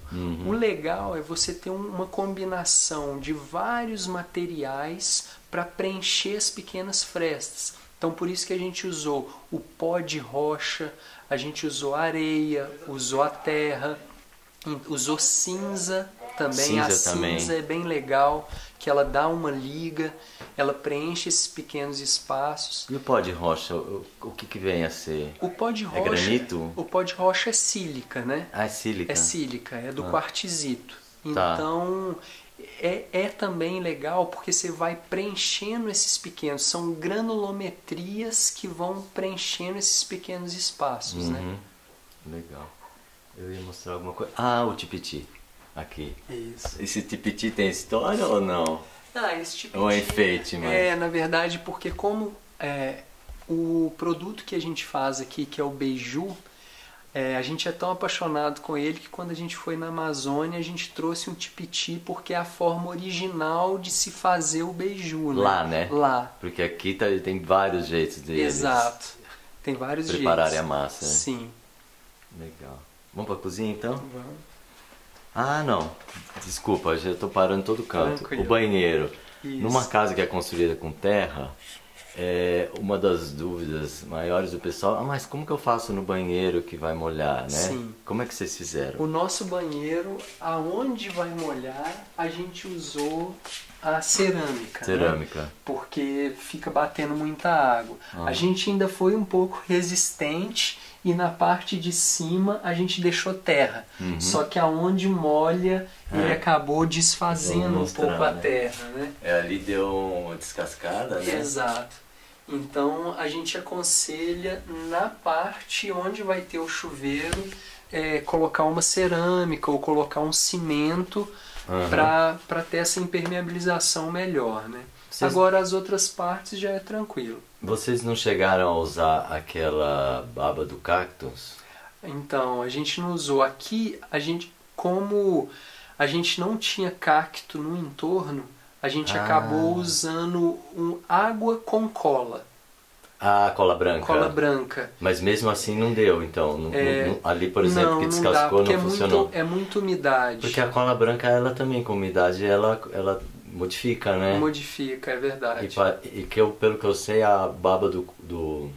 O legal é você ter uma combinação de vários materiais para preencher as pequenas frestas. Então, por isso que a gente usou o pó de rocha, a gente usou areia, usou a terra, usou cinza também. Cinza é bem legal, que ela dá uma liga, ela preenche esses pequenos espaços. E o pó de rocha, o que vem a ser? O pó de rocha, é granito? O pó de rocha é sílica, né? Ah, é sílica? É sílica, é do quartzito. Então... É também legal porque você vai preenchendo esses pequenos, são granulometrias que vão preenchendo esses pequenos espaços, né? Legal. Eu ia mostrar alguma coisa. Ah, o tipiti, aqui. Isso. Esse tipiti tem história ou não? Ah, esse tipiti... Ou é um enfeite, mas... É, na verdade, porque como o produto que a gente faz aqui, que é o beiju, a gente é tão apaixonado com ele que quando a gente foi na Amazônia a gente trouxe um tipiti porque é a forma original de se fazer o beiju, né? Lá, né? Lá. Porque aqui tem vários jeitos de tem vários jeitos. Prepararem a massa, né? Sim. Legal. Vamos pra cozinha então? Vamos. Ah, não. Desculpa, já tô parando todo canto. Tranquilo. O banheiro. Isso. Numa casa que é construída com terra... É uma das dúvidas maiores do pessoal, mas como que eu faço no banheiro que vai molhar, né? Sim. Como é que vocês fizeram? O nosso banheiro, aonde vai molhar, a gente usou a cerâmica. Cerâmica. Né? Porque fica batendo muita água. A gente ainda foi um pouco resistente e na parte de cima a gente deixou terra. Só que aonde molha, ele acabou desfazendo um pouco a terra, né? É, ali deu uma descascada, né? Exato. Então a gente aconselha na parte onde vai ter o chuveiro colocar uma cerâmica ou colocar um cimento, uhum, para ter essa impermeabilização melhor, né? Vocês... Agora as outras partes já é tranquilo. Vocês não chegaram a usar aquela baba do cactus? Então, a gente não usou. Aqui, a gente, como a gente não tinha cacto no entorno, a gente acabou usando água com cola. Ah, cola branca. Cola branca. Mas mesmo assim não deu, então. Não, ali, por exemplo, que descascou, não funcionou. É muita umidade. Porque a cola branca, ela também com umidade, ela modifica, né? Modifica, é verdade. E que eu, pelo que eu sei, a baba do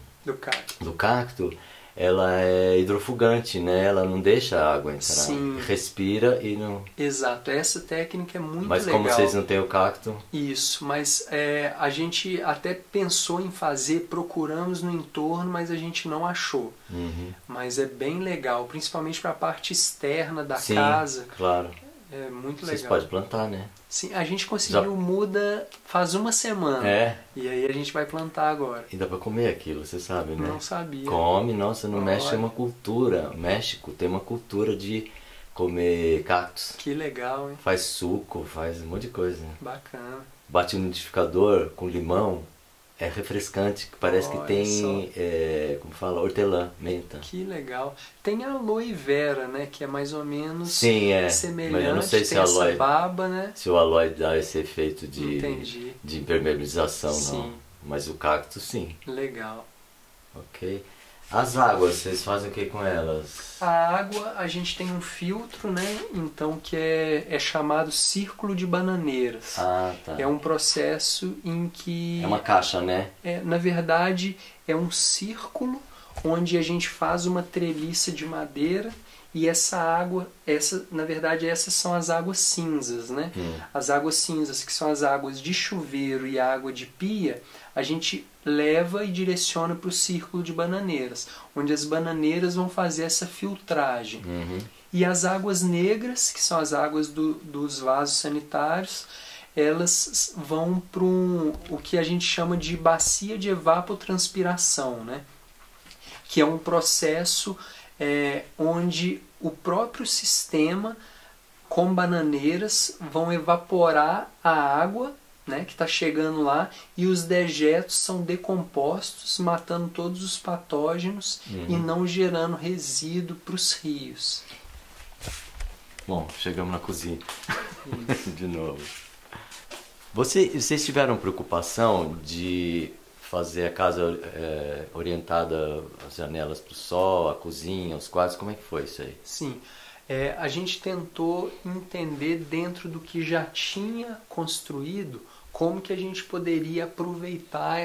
cacto, ela é hidrofugante, né? Ela não deixa a água entrar. Sim. Respira e não... Exato. Essa técnica é muito legal. Mas como vocês não têm o cacto... Isso, mas a gente até pensou em fazer, procuramos no entorno, mas a gente não achou. Uhum. Mas é bem legal, principalmente para a parte externa da casa. Claro. É muito legal. Vocês podem plantar, né? Sim, a gente conseguiu muda faz uma semana. É. E aí a gente vai plantar agora. E dá pra comer aquilo, você sabe, né? Não sabia. Come, nossa, no México é uma cultura. O México tem uma cultura de comer cactos. Que legal, hein? Faz suco, faz um monte de coisa. Bacana. Bate no liquidificador com limão. É refrescante, parece que tem, como fala, hortelã, menta. Que legal. Tem a aloe vera, né, que é mais ou menos semelhante, mas eu não sei se essa baba, né? Se o aloe dá esse efeito de impermeabilização, não. Mas o cacto, sim. Legal. Ok. As águas, vocês fazem o que com elas? A água, a gente tem um filtro, né? Então, que é chamado círculo de bananeiras. Ah, tá. É um processo em que... É uma caixa, né? Na verdade, é um círculo onde a gente faz uma treliça de madeira e essa água, na verdade, essas são as águas cinzas, né? As águas cinzas, que são as águas de chuveiro e a água de pia, a gente leva e direciona para o círculo de bananeiras, onde as bananeiras vão fazer essa filtragem. Uhum. E as águas negras, que são as águas dos vasos sanitários, elas vão para o que a gente chama de bacia de evapotranspiração, né? Que é um processo onde o próprio sistema, com bananeiras, vão evaporar a água, né, que está chegando lá, e os dejetos são decompostos, matando todos os patógenos, uhum, e não gerando resíduo para os rios. Bom, chegamos na cozinha de novo. Vocês tiveram preocupação de fazer a casa orientada às janelas para o sol, a cozinha, os quartos? Como é que foi isso aí? Sim. A gente tentou entender dentro do que já tinha construído como que a gente poderia aproveitar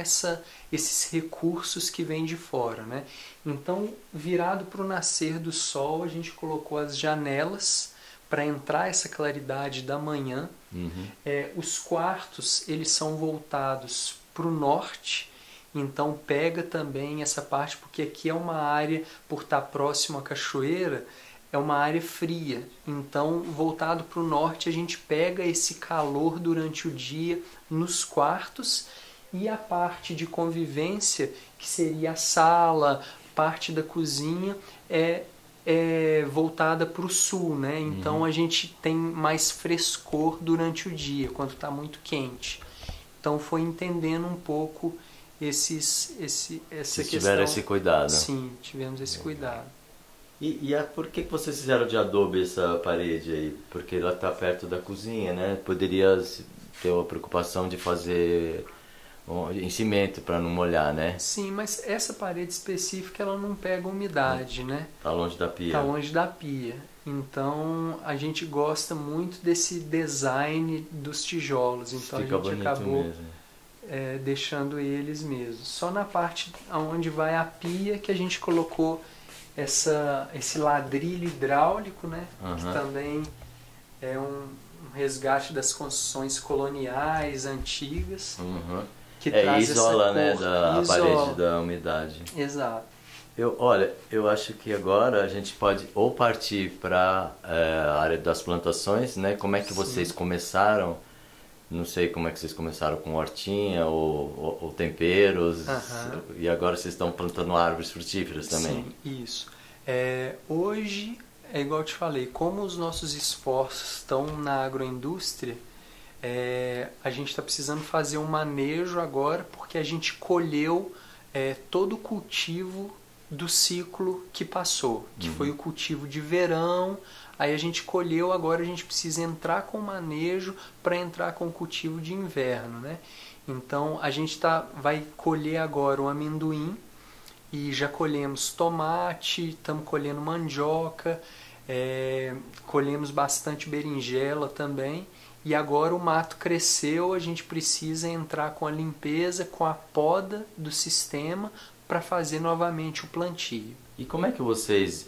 esses recursos que vêm de fora, né? Então, virado para o nascer do sol, a gente colocou as janelas para entrar essa claridade da manhã. Uhum. Os quartos, eles são voltados para o norte, então pega também essa parte, porque aqui é uma área, por estar próximo à cachoeira, é uma área fria, então voltado para o norte a gente pega esse calor durante o dia nos quartos, e a parte de convivência, que seria a sala, parte da cozinha, é voltada para o sul, né? Então, uhum, a gente tem mais frescor durante o dia, quando está muito quente. Então foi entendendo um pouco essa questão. Tiveram esse cuidado. Sim, tivemos esse cuidado. E por que vocês fizeram de adobe essa parede aí? Porque ela está perto da cozinha, né? Poderia ter uma preocupação de fazer em cimento para não molhar, né? Sim, mas essa parede específica ela não pega umidade, né? Está longe da pia. Está longe da pia. Então a gente gosta muito desse design dos tijolos. Então fica a gente acabou mesmo. Deixando eles mesmos. Só na parte onde vai a pia que a gente colocou esse ladrilho hidráulico, né? Uhum. Que também é um resgate das construções coloniais antigas. Uhum. Que traz isola, né? Da parede da umidade. Exato. Olha, eu acho que agora a gente pode ou partir para a área das plantações, né? Como é que vocês começaram? Não sei como é que vocês começaram, com hortinha ou temperos, uhum, e agora vocês estão plantando árvores frutíferas também. Sim, isso. Hoje, é igual eu te falei, como os nossos esforços estão na agroindústria, a gente está precisando fazer um manejo agora, porque a gente colheu todo o cultivo do ciclo que passou, que foi o cultivo de verão, aí a gente colheu, agora a gente precisa entrar com o manejo para entrar com o cultivo de inverno, né? Então a gente vai colher agora o amendoim, e já colhemos tomate, estamos colhendo mandioca, colhemos bastante berinjela também, e agora o mato cresceu, a gente precisa entrar com a limpeza, com a poda do sistema para fazer novamente o plantio. E como é que vocês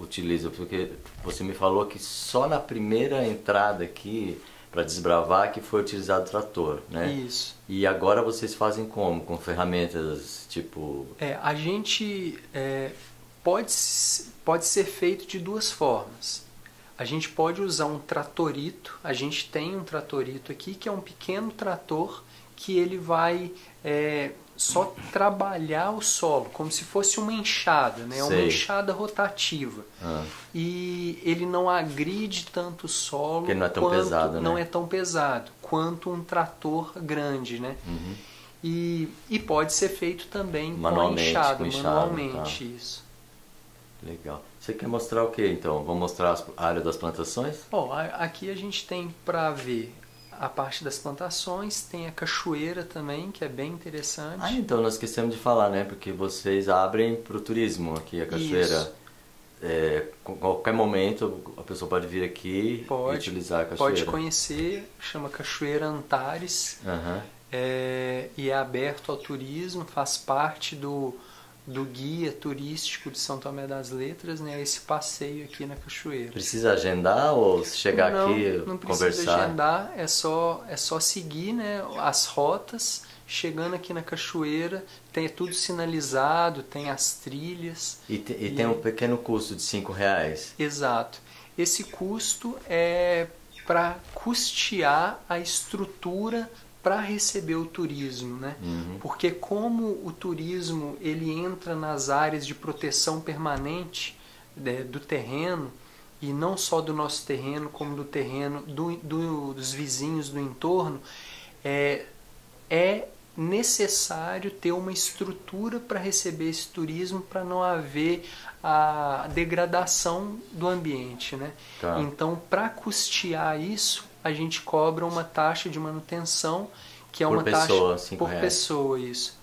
utilizam? Porque você me falou que só na primeira entrada aqui, para desbravar, que foi utilizado o trator, né? Isso. E agora vocês fazem como? Com ferramentas tipo... a gente pode ser feito de duas formas. A gente pode usar um tratorito, a gente tem um tratorito aqui, que é um pequeno trator, que ele vai só trabalhar o solo, como se fosse uma enxada, né? Uma enxada rotativa. E ele não agride tanto o solo, porque não é tão pesado, né? Não é tão pesado quanto um trator grande, né? E pode ser feito também manualmente, manualmente, tá. Isso. Legal. Você quer mostrar o que então? Vamos mostrar a área das plantações? Bom, aqui a gente tem para ver a parte das plantações, tem a cachoeira também, que é bem interessante. Ah, então nós esquecemos de falar, né? Porque vocês abrem para o turismo aqui, a cachoeira. Qualquer momento a pessoa pode vir aqui e utilizar a cachoeira. Pode conhecer, chama Cachoeira Antares, e é aberto ao turismo, faz parte do guia turístico de São Tomé das Letras, né? Esse passeio aqui na cachoeira. Precisa agendar ou chegar aqui, não precisa conversar? Agendar, é só seguir, né, as rotas. Chegando aqui na cachoeira, tem tudo sinalizado, tem as trilhas. E tem um pequeno custo de R$5. Exato. Esse custo é para custear a estrutura para receber o turismo, né? Porque como o turismo ele entra nas áreas de proteção permanente, né, do terreno, e não só do nosso terreno, como do terreno dos vizinhos do entorno, é necessário ter uma estrutura para receber esse turismo, para não haver a degradação do ambiente, né? Tá. Então, para custear isso, a gente cobra uma taxa de manutenção, que é uma taxa por pessoa, isso.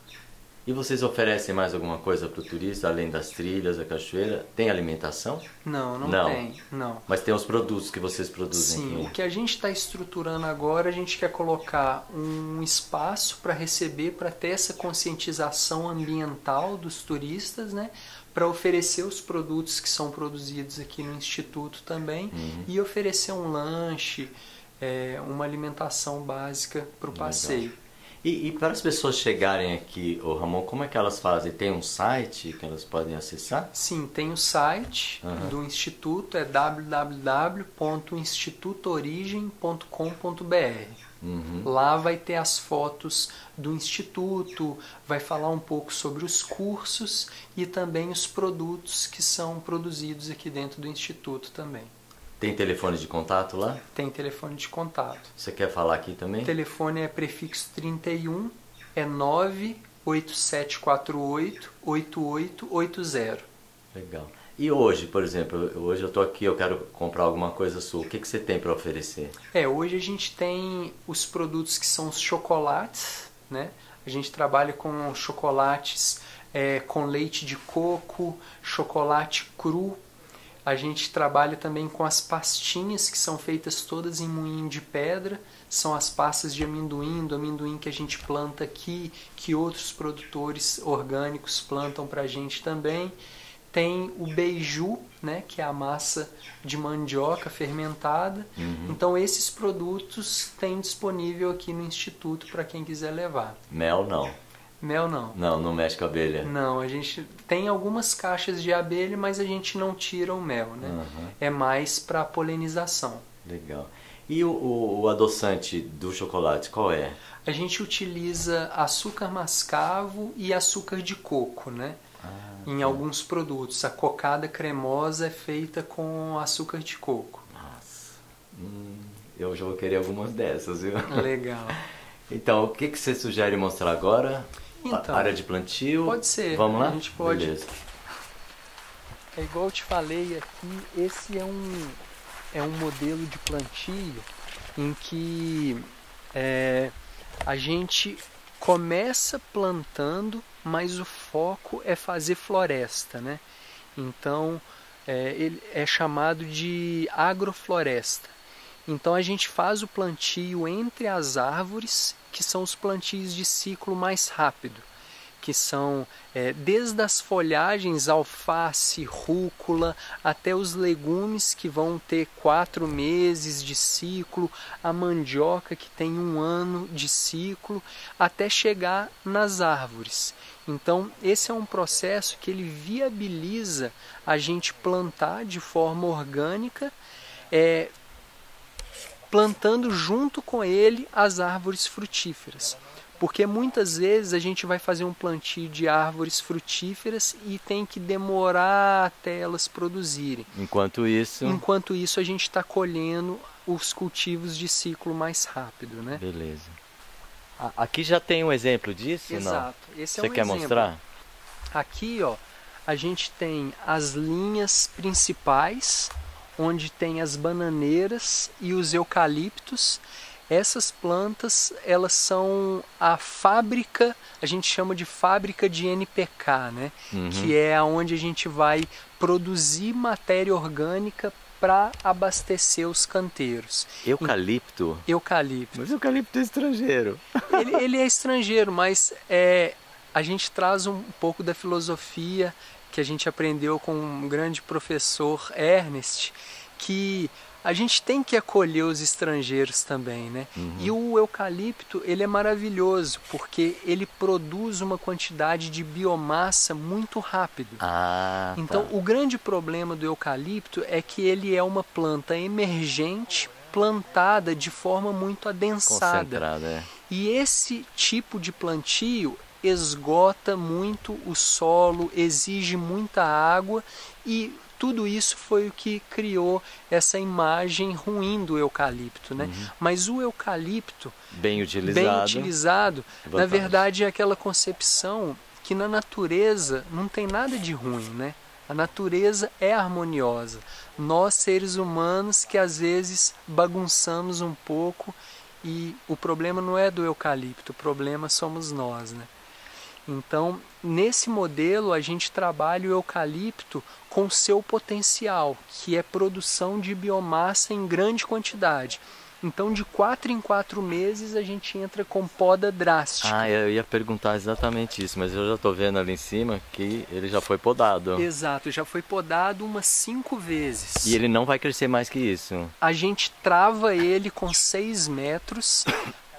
E vocês oferecem mais alguma coisa para o turista, além das trilhas, a cachoeira? Tem alimentação? Não tem, não. Mas tem os produtos que vocês produzem? Sim, aqui. O que a gente está estruturando agora, a gente quer colocar um espaço para receber, para ter essa conscientização ambiental dos turistas, né? Para oferecer os produtos que são produzidos aqui no Instituto também, e oferecer um lanche, uma alimentação básica para o passeio. E para as pessoas chegarem aqui, Ramon, como é que elas fazem? Tem um site que elas podem acessar? Sim, tem o site do Instituto, é www.institutoorigem.com.br. Lá vai ter as fotos do Instituto, vai falar um pouco sobre os cursos e também os produtos que são produzidos aqui dentro do Instituto também. Tem telefone de contato lá? Tem telefone de contato. Você quer falar aqui também? O telefone é prefixo 31, é 98748-8880. Legal. E hoje, por exemplo, hoje eu estou aqui, eu quero comprar alguma coisa sua. O que, que você tem para oferecer? Hoje a gente tem os produtos que são os chocolates, né? A gente trabalha com chocolates com leite de coco, chocolate cru. A gente trabalha também com as pastinhas que são feitas todas em moinho de pedra. São as pastas de amendoim, do amendoim que a gente planta aqui, que outros produtores orgânicos plantam para a gente também. Tem o beiju, né, que é a massa de mandioca fermentada. Então esses produtos tem disponível aqui no Instituto para quem quiser levar. Mel não. Mel não. Não mexe com abelha. Não, a gente tem algumas caixas de abelha, mas a gente não tira o mel, né? É mais para polinização. Legal. E o adoçante do chocolate, qual é? A gente utiliza açúcar mascavo e açúcar de coco, né? em alguns produtos. A cocada cremosa é feita com açúcar de coco. Nossa, eu já vou querer algumas dessas, viu? Legal. Então, o que, que você sugere mostrar agora? Então, área de plantio? Pode ser. Vamos lá? A gente pode. Beleza. É igual eu te falei aqui, esse é um modelo de plantio em que a gente começa plantando, mas o foco é fazer floresta, né? Então, ele é chamado de agrofloresta. Então, a gente faz o plantio entre as árvores, que são os plantios de ciclo mais rápido, que são desde as folhagens, alface, rúcula, até os legumes que vão ter 4 meses de ciclo, a mandioca que tem 1 ano de ciclo, até chegar nas árvores. Então esse é um processo que ele viabiliza a gente plantar de forma orgânica, plantando junto com ele as árvores frutíferas. Porque muitas vezes a gente vai fazer um plantio de árvores frutíferas e tem que demorar até elas produzirem. Enquanto isso a gente está colhendo os cultivos de ciclo mais rápido, né? Beleza. Aqui já tem um exemplo disso? Exato. Não? Esse é um exemplo. Você quer mostrar? Aqui, ó, a gente tem as linhas principais, onde tem as bananeiras e os eucaliptos. Essas plantas, elas são a fábrica, a gente chama de fábrica de NPK, né? Uhum. Que é onde a gente vai produzir matéria orgânica para abastecer os canteiros. Eucalipto? Eucalipto. Mas eucalipto é estrangeiro. Ele é estrangeiro, mas a gente traz um pouco da filosofia que a gente aprendeu com um grande professor, Ernest, que a gente tem que acolher os estrangeiros também, né? Uhum. E o eucalipto, ele é maravilhoso, porque ele produz uma quantidade de biomassa muito rápido. Ah, tá. Então, o grande problema do eucalipto é que ele é uma planta emergente, plantada de forma muito adensada. Concentrada, E esse tipo de plantio esgota muito o solo, exige muita água e tudo isso foi o que criou essa imagem ruim do eucalipto, né? Uhum. Mas o eucalipto, bem utilizado na verdade, é aquela concepção que na natureza não tem nada de ruim, né? A natureza é harmoniosa. Nós, seres humanos, que às vezes bagunçamos um pouco, e o problema não é do eucalipto, o problema somos nós, né? Então, nesse modelo, a gente trabalha o eucalipto com seu potencial, que é produção de biomassa em grande quantidade. Então, de 4 em 4 meses, a gente entra com poda drástica. Ah, eu ia perguntar exatamente isso, mas eu já estou vendo ali em cima que ele já foi podado. Exato, já foi podado umas 5 vezes. E ele não vai crescer mais que isso? A gente trava ele com 6 metros...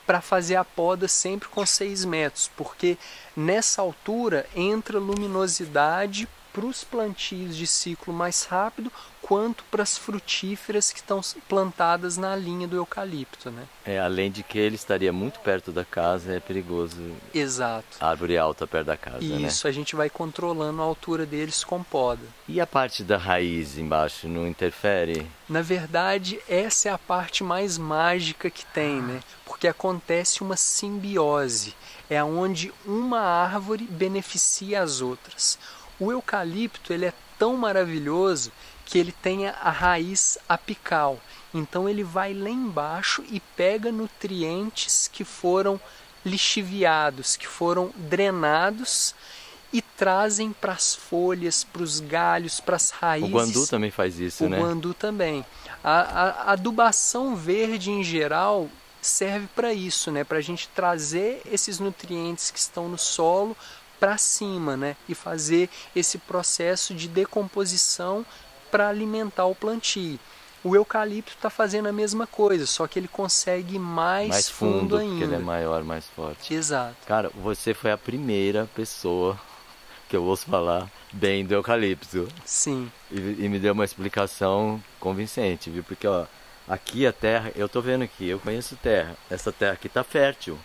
para fazer a poda sempre com 6 metros, porque nessa altura entra luminosidade para os plantios de ciclo mais rápido, quanto para as frutíferas que estão plantadas na linha do eucalipto, né? Além de que ele estaria muito perto da casa, é perigoso. Exato. A árvore alta perto da casa, né? Isso, a gente vai controlando a altura deles com poda. E a parte da raiz embaixo, não interfere? Na verdade, essa é a parte mais mágica que tem, né? Porque acontece uma simbiose, é onde uma árvore beneficia as outras. O eucalipto, ele é tão maravilhoso que ele tenha a raiz apical. Então ele vai lá embaixo e pega nutrientes que foram lixiviados, que foram drenados, e trazem para as folhas, para os galhos, para as raízes. O guandu também faz isso, né? O guandu também. A adubação verde em geral serve para isso, né? Para a gente trazer esses nutrientes que estão no solo para cima, né? E fazer esse processo de decomposição para alimentar o plantio. O eucalipto está fazendo a mesma coisa, só que ele consegue ir mais fundo ainda. Porque ele é maior, mais forte. Exato. Cara, você foi a primeira pessoa que eu ouço falar bem do eucalipto. Sim. E me deu uma explicação convincente, viu? Porque, ó, aqui a terra, eu tô vendo aqui, eu conheço terra. Essa terra aqui tá fértil.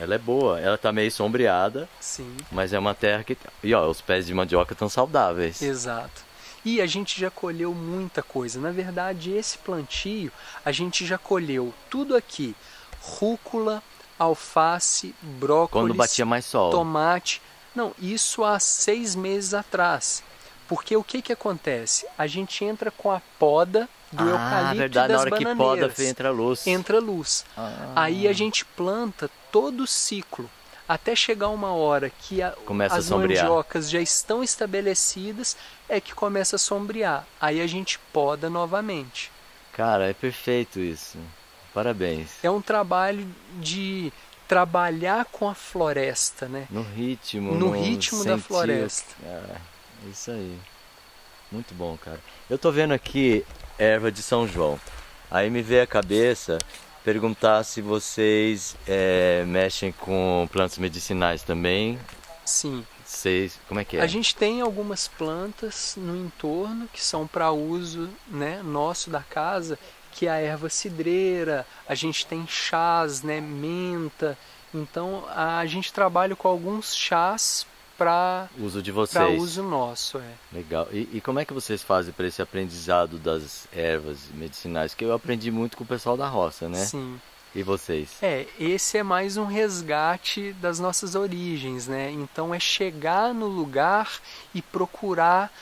Ela é boa, ela tá meio sombreada. Sim. Mas é uma terra que... E ó, os pés de mandioca estão saudáveis. Exato. E a gente já colheu muita coisa. Na verdade, esse plantio, a gente já colheu tudo aqui. Rúcula, alface, brócolis... Quando batia mais sol. Tomate. Não, isso há 6 meses atrás. Porque o que que acontece? A gente entra com a poda do eucalipto e das bananeiras. Na hora que poda, entra luz. Entra luz. Aí a gente planta todo o ciclo, até chegar uma hora que as mandiocas já estão estabelecidas, é que começa a sombrear. Aí a gente poda novamente. Cara, é perfeito isso. Parabéns. É um trabalho de trabalhar com a floresta, né? No ritmo. No ritmo da floresta. É isso aí. Muito bom, cara. Eu tô vendo aqui erva de São João. Aí me veio a cabeça... perguntar se vocês mexem com plantas medicinais também. Sim. Vocês, como é que é? A gente tem algumas plantas no entorno que são para uso, né, nosso da casa, que é a erva cidreira, a gente tem chás, né, menta. Então a gente trabalha com alguns chás para uso de vocês. Para uso nosso, é. Legal. E como é que vocês fazem para esse aprendizado das ervas medicinais? Que eu aprendi muito com o pessoal da roça, né? Sim. E vocês? É, esse é mais um resgate das nossas origens, né? Então é chegar no lugar e procurar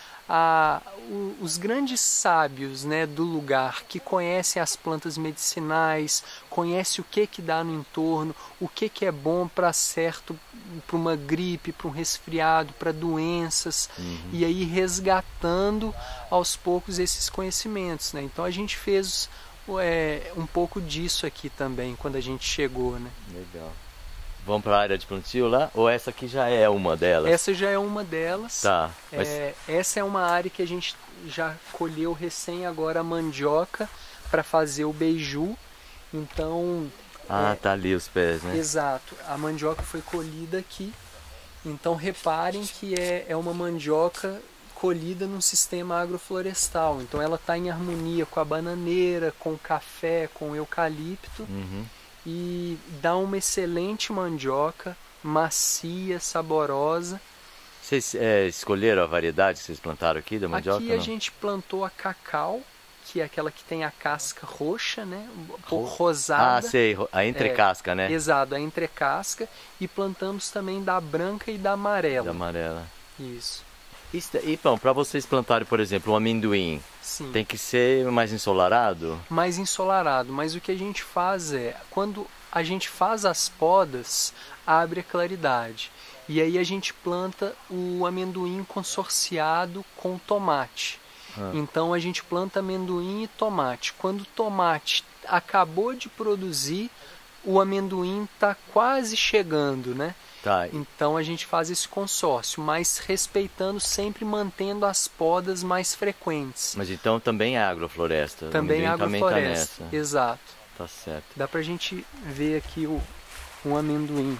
os grandes sábios, né, do lugar, que conhecem as plantas medicinais, conhecem o que dá no entorno, o que é bom para certo, para uma gripe, para um resfriado, para doenças, e aí resgatando aos poucos esses conhecimentos, né? Então a gente fez um pouco disso aqui também quando a gente chegou, né? Legal. Vamos para a área de plantio lá? Ou essa aqui já é uma delas? Essa já é uma delas. Tá. Mas... essa é uma área que a gente já colheu recém agora a mandioca para fazer o beiju. Então... tá ali os pés, né? Exato. A mandioca foi colhida aqui. Então reparem que é uma mandioca colhida num sistema agroflorestal. Então ela está em harmonia com a bananeira, com o café, com o eucalipto. E dá uma excelente mandioca, macia, saborosa. Vocês escolheram a variedade que vocês plantaram aqui da mandioca? Aqui a gente plantou a cacau, que é aquela que tem a casca roxa, né? Rosada. Ah, sei, a entrecasca, né? Exato, a entrecasca. E plantamos também da branca e da amarela. Da amarela. Isso. Então, para vocês plantarem, por exemplo, um amendoim, Sim. tem que ser mais ensolarado? Mais ensolarado, mas o que a gente faz é, quando a gente faz as podas, abre a claridade. E aí a gente planta o amendoim consorciado com tomate. Então a gente planta amendoim e tomate. Quando o tomate acabou de produzir, o amendoim está quase chegando, né? Tá. Então a gente faz esse consórcio, mas respeitando, sempre mantendo as podas mais frequentes. Mas então também é agrofloresta. Também é agrofloresta, tá, exato. Tá certo. Dá pra gente ver aqui um amendoim.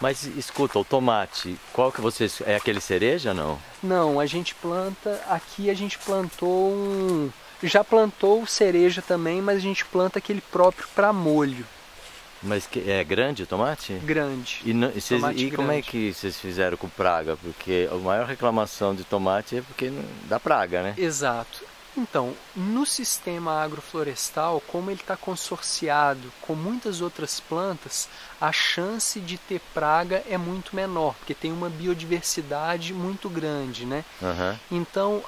Mas escuta, o tomate, qual que vocês... É aquele cereja, não? Não, a gente planta... Aqui a gente plantou Já plantou o cereja também, mas a gente planta aquele próprio pra molho. Mas é grande o tomate? Grande. E como é que vocês fizeram com praga? Porque a maior reclamação de tomate é porque dá praga, né? Exato. Então, no sistema agroflorestal, como ele está consorciado com muitas outras plantas, a chance de ter praga é muito menor, porque tem uma biodiversidade muito grande, né? Então...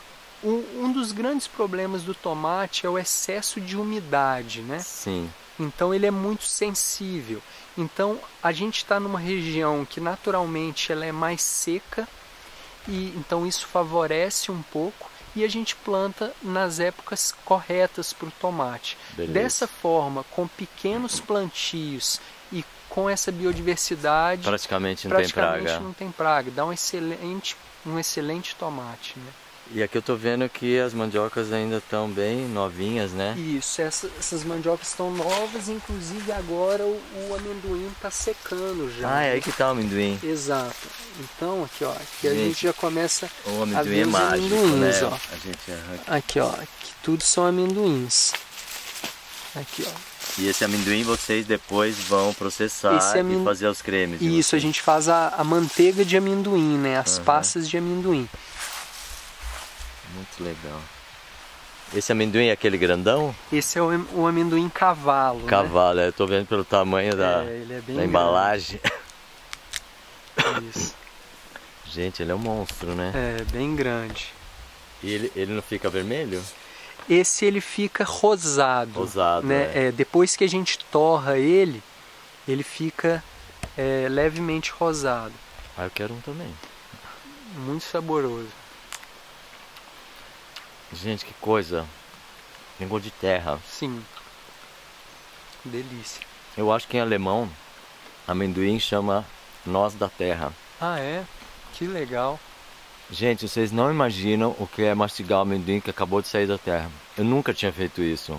Um dos grandes problemas do tomate é o excesso de umidade, né? Sim. Então ele é muito sensível. Então a gente está numa região que naturalmente ela é mais seca, e então isso favorece um pouco, e a gente planta nas épocas corretas para o tomate. Beleza. Dessa forma, com pequenos plantios e com essa biodiversidade, praticamente não tem praga. Dá um excelente tomate, né? E aqui eu tô vendo que as mandiocas ainda estão bem novinhas, né? Isso, essas mandiocas estão novas, inclusive agora o amendoim tá secando já. Ah, é aí que tá o amendoim. Exato. Então, aqui ó, aqui a gente já começa a ver os amendoins, ó. Aqui ó, tudo são amendoins. Aqui ó, E esse amendoim vocês depois vão processar e fazer os cremes? Isso, a gente faz a manteiga de amendoim, né? As passas de amendoim. Muito legal. Esse amendoim é aquele grandão? Esse é o amendoim cavalo. Cavalo, né? Eu tô vendo pelo tamanho da embalagem. Isso. Gente, ele é um monstro, né? É, bem grande. E ele não fica vermelho? Esse ele fica rosado. Rosado, né? É. Depois que a gente torra ele, ele fica levemente rosado. Ah, eu quero um também. Muito saboroso. Gente, que coisa. Tem gosto de terra. Sim. Delícia. Eu acho que em alemão, amendoim chama noz da terra. Ah, é? Que legal. Gente, vocês não imaginam o que é mastigar o amendoim que acabou de sair da terra. Eu nunca tinha feito isso.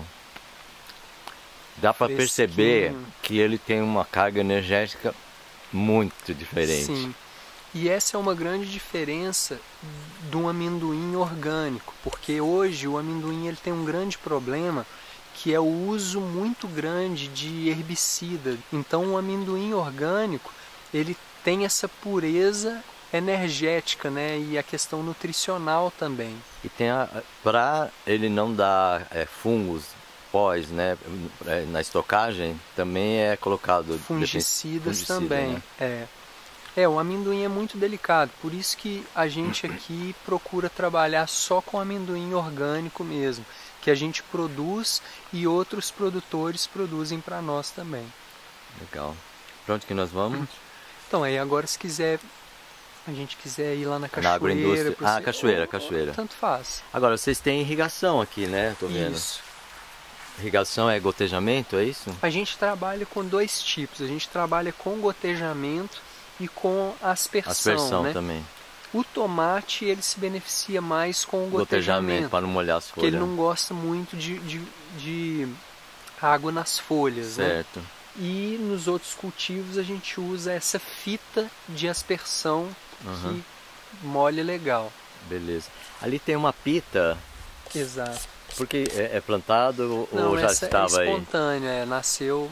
Dá pra perceber que ele tem uma carga energética muito diferente. Sim. E essa é uma grande diferença do amendoim orgânico, porque hoje o amendoim ele tem um grande problema, que é o uso muito grande de herbicida. Então o amendoim orgânico, ele tem essa pureza energética, né? E a questão nutricional também. E tem para ele não dar fungos pós, né? Na estocagem também é colocado fungicidas também. Né? O amendoim é muito delicado, por isso que a gente aqui procura trabalhar só com amendoim orgânico mesmo, que a gente produz e outros produtores produzem para nós também. Legal. Para onde que nós vamos? Então aí agora se quiser a gente quiser ir lá na cachoeira. Na cachoeira. Tanto faz. Agora, vocês têm irrigação aqui, né? Tô vendo. Isso. Irrigação é gotejamento, é isso? A gente trabalha com dois tipos. A gente trabalha com gotejamento e com aspersão, né? Também. O tomate, ele se beneficia mais com o gotejamento. Para não molhar as folhas. Porque ele não gosta muito de água nas folhas, certo. Né? E nos outros cultivos a gente usa essa fita de aspersão que molha legal. Beleza. Ali tem uma pita. Exato. Porque é plantado ou já estava aí? Não, é espontânea. Nasceu,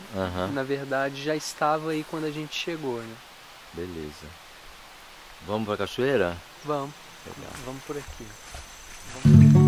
na verdade, já estava aí quando a gente chegou. Né? Beleza. Vamos para a cachoeira? Vamos. Legal. Vamos por aqui. Vamos por aqui.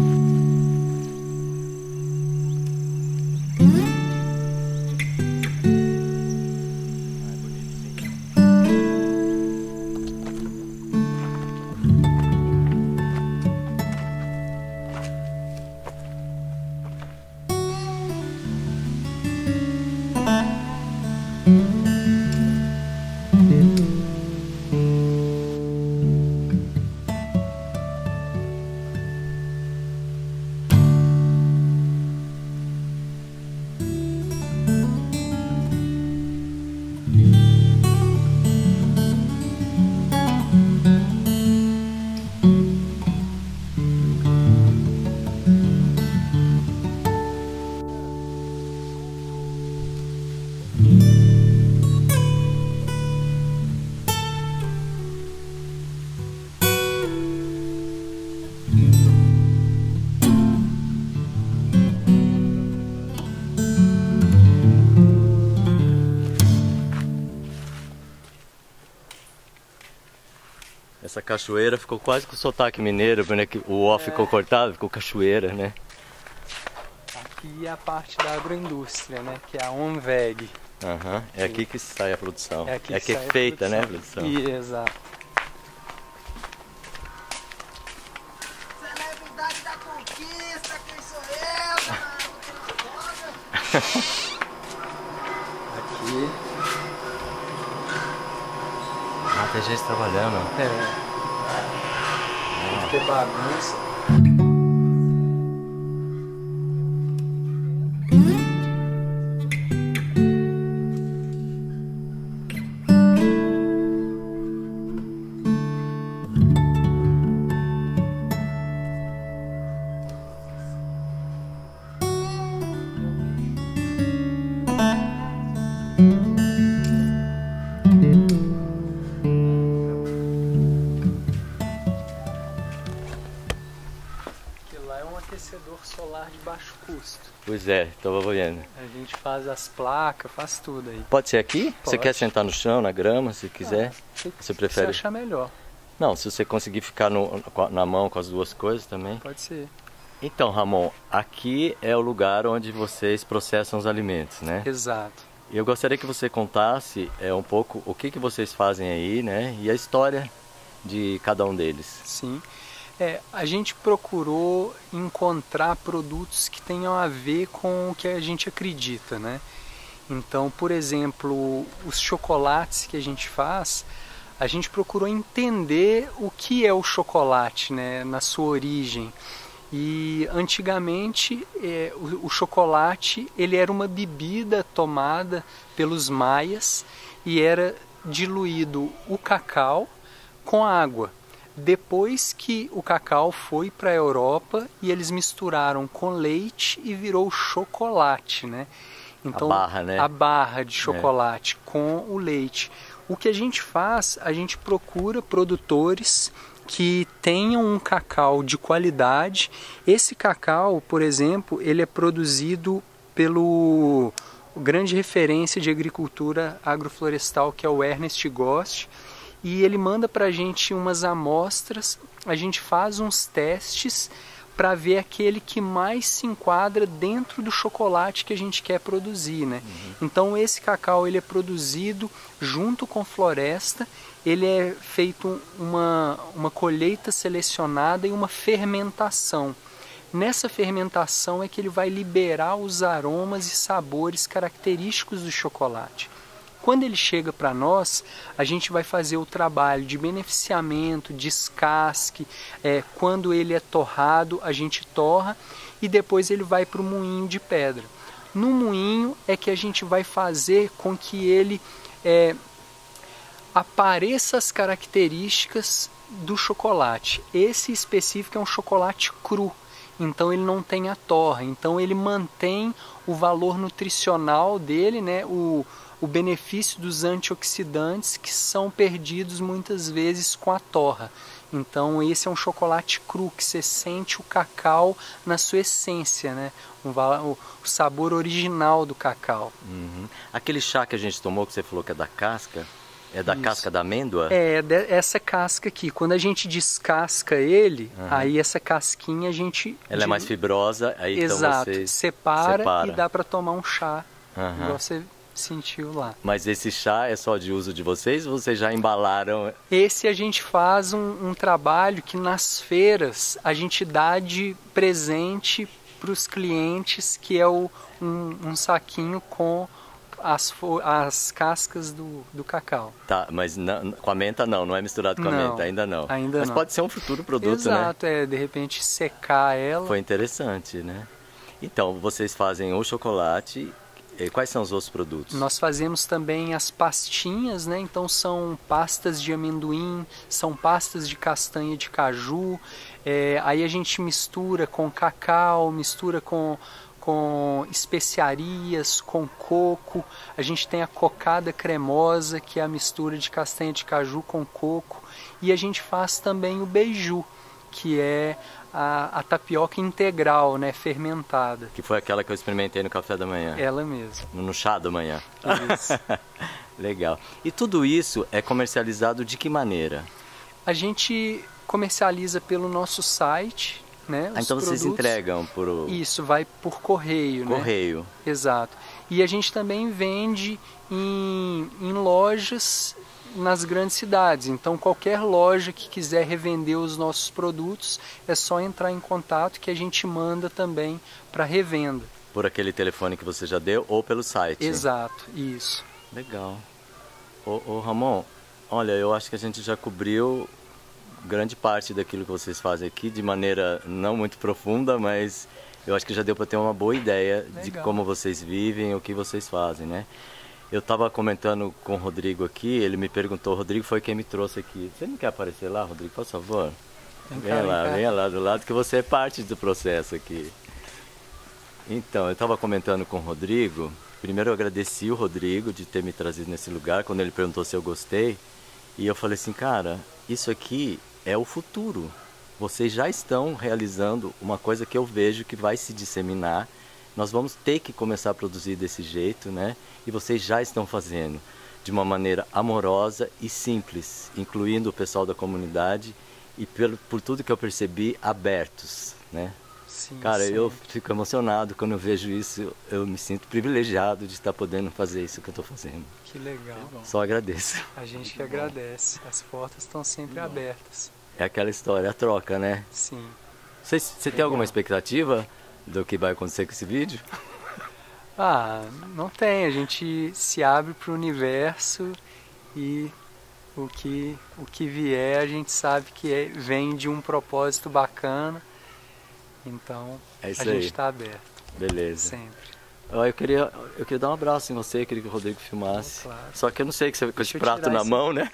Essa cachoeira ficou quase com o sotaque mineiro, né? O O ficou cortado, ficou cachoeira, né? Aqui é a parte da agroindústria, né? Que é a OnVeg. É aqui que sai a produção. É aqui que é feita, né, a produção? Exato. Celebridade da conquista, quem sou eu? Aqui. Ah, tem gente trabalhando. Tem que ter bagunça. Pois é, estava olhando. A gente faz as placas, faz tudo aí. Pode ser aqui? Pode. Você quer sentar no chão, na grama, se quiser? Você prefere? Se achar melhor. Não, se você conseguir ficar na mão com as duas coisas também. Pode ser. Então, Ramon, aqui é o lugar onde vocês processam os alimentos, né? Exato. Eu gostaria que você contasse um pouco o que vocês fazem aí, né? E a história de cada um deles. Sim. A gente procurou encontrar produtos que tenham a ver com o que a gente acredita, né? Então, por exemplo, os chocolates que a gente faz, a gente procurou entender o que é o chocolate, né? Na sua origem. E antigamente o chocolate ele era uma bebida tomada pelos maias e era diluído o cacau com água. Depois que o cacau foi para a Europa e eles misturaram com leite e virou chocolate, né? Então, a barra de chocolate com o leite. O que a gente faz, a gente procura produtores que tenham um cacau de qualidade. Esse cacau, por exemplo, ele é produzido pelo grande referência de agricultura agroflorestal, que é o Ernst Gost, e ele manda para a gente umas amostras, a gente faz uns testes para ver aquele que mais se enquadra dentro do chocolate que a gente quer produzir, né? Uhum. Então esse cacau ele é produzido junto com floresta, ele é feito uma colheita selecionada e uma fermentação. Nessa fermentação é que ele vai liberar os aromas e sabores característicos do chocolate. Quando ele chega para nós, a gente vai fazer o trabalho de beneficiamento, descasque, quando ele é torrado, a gente torra e depois ele vai para o moinho de pedra. No moinho é que a gente vai fazer com que ele apareça as características do chocolate. Esse específico é um chocolate cru. Então ele não tem a torra, então ele mantém o valor nutricional dele, né? O benefício dos antioxidantes que são perdidos muitas vezes com a torra. Então esse é um chocolate cru, que você sente o cacau na sua essência, né? O sabor original do cacau. Uhum. Aquele chá que a gente tomou, que você falou que é da casca, é da casca da amêndoa? É, essa casca aqui. Quando a gente descasca ele, aí essa casquinha a gente... Ela é mais fibrosa, aí exato. Então você separa e dá para tomar um chá, igual você sentiu lá. Mas esse chá é só de uso de vocês ou vocês já embalaram? Esse a gente faz um trabalho que nas feiras a gente dá de presente para os clientes, que é um saquinho com... As cascas do cacau. Tá, mas com a menta não é misturado com a menta, ainda não. Ainda mas não. Pode ser um futuro produto, exato, né? Exato, de repente secar ela. Foi interessante, né? Então, vocês fazem o chocolate, e quais são os outros produtos? Nós fazemos também as pastinhas, né? Então, são pastas de amendoim, são pastas de castanha de caju, aí a gente mistura com cacau, mistura com especiarias, com coco. A gente tem a cocada cremosa, que é a mistura de castanha de caju com coco. E a gente faz também o beiju, que é a tapioca integral, né, fermentada. Que foi aquela que eu experimentei no café da manhã. Ela mesmo. No chá da manhã. Isso. Legal. E tudo isso é comercializado de que maneira? A gente comercializa pelo nosso site, né? Então vocês entregam por... Isso, vai por correio, né? Correio. Exato. E a gente também vende em lojas nas grandes cidades. Então qualquer loja que quiser revender os nossos produtos, é só entrar em contato que a gente manda também para revenda. Por aquele telefone que você já deu ou pelo site. Exato, isso. Legal. Ô Ramon, olha, eu acho que a gente já cobriu grande parte daquilo que vocês fazem aqui, de maneira não muito profunda, mas eu acho que já deu para ter uma boa ideia. Legal. De como vocês vivem, o que vocês fazem, né? Eu estava comentando com o Rodrigo aqui, ele me perguntou, o Rodrigo foi quem me trouxe aqui. Você não quer aparecer lá, Rodrigo, por favor? Venha lá do lado, que você é parte do processo aqui. Então, eu estava comentando com o Rodrigo, primeiro eu agradeci o Rodrigo de ter me trazido nesse lugar, quando ele perguntou se eu gostei, e eu falei assim, cara, isso aqui é o futuro. Vocês já estão realizando uma coisa que eu vejo que vai se disseminar nós vamos ter que começar a produzir desse jeito, né? E vocês já estão fazendo de uma maneira amorosa e simples, incluindo o pessoal da comunidade e por tudo que eu percebi, abertos, né? Sim, cara, sim. Eu fico emocionado quando eu vejo isso, eu me sinto privilegiado de estar podendo fazer isso que eu estou fazendo. Que legal. Só agradeço. A gente que agradece, as portas estão sempre abertas. É aquela história, a troca, né? Sim. Você tem alguma expectativa do que vai acontecer com esse vídeo? Ah, não tem, a gente se abre para o universo e o que vier a gente sabe que vem de um propósito bacana. Então, é isso, a gente está aberto. Beleza. Sempre. Eu queria dar um abraço em você, queria que o Rodrigo filmasse. Claro. Só que eu não sei, que você com esse prato na mão, né?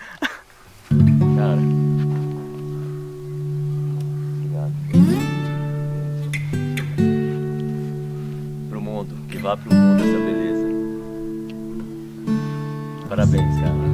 Cara. Obrigado. Pro mundo, que vá pro mundo essa beleza. Parabéns, cara.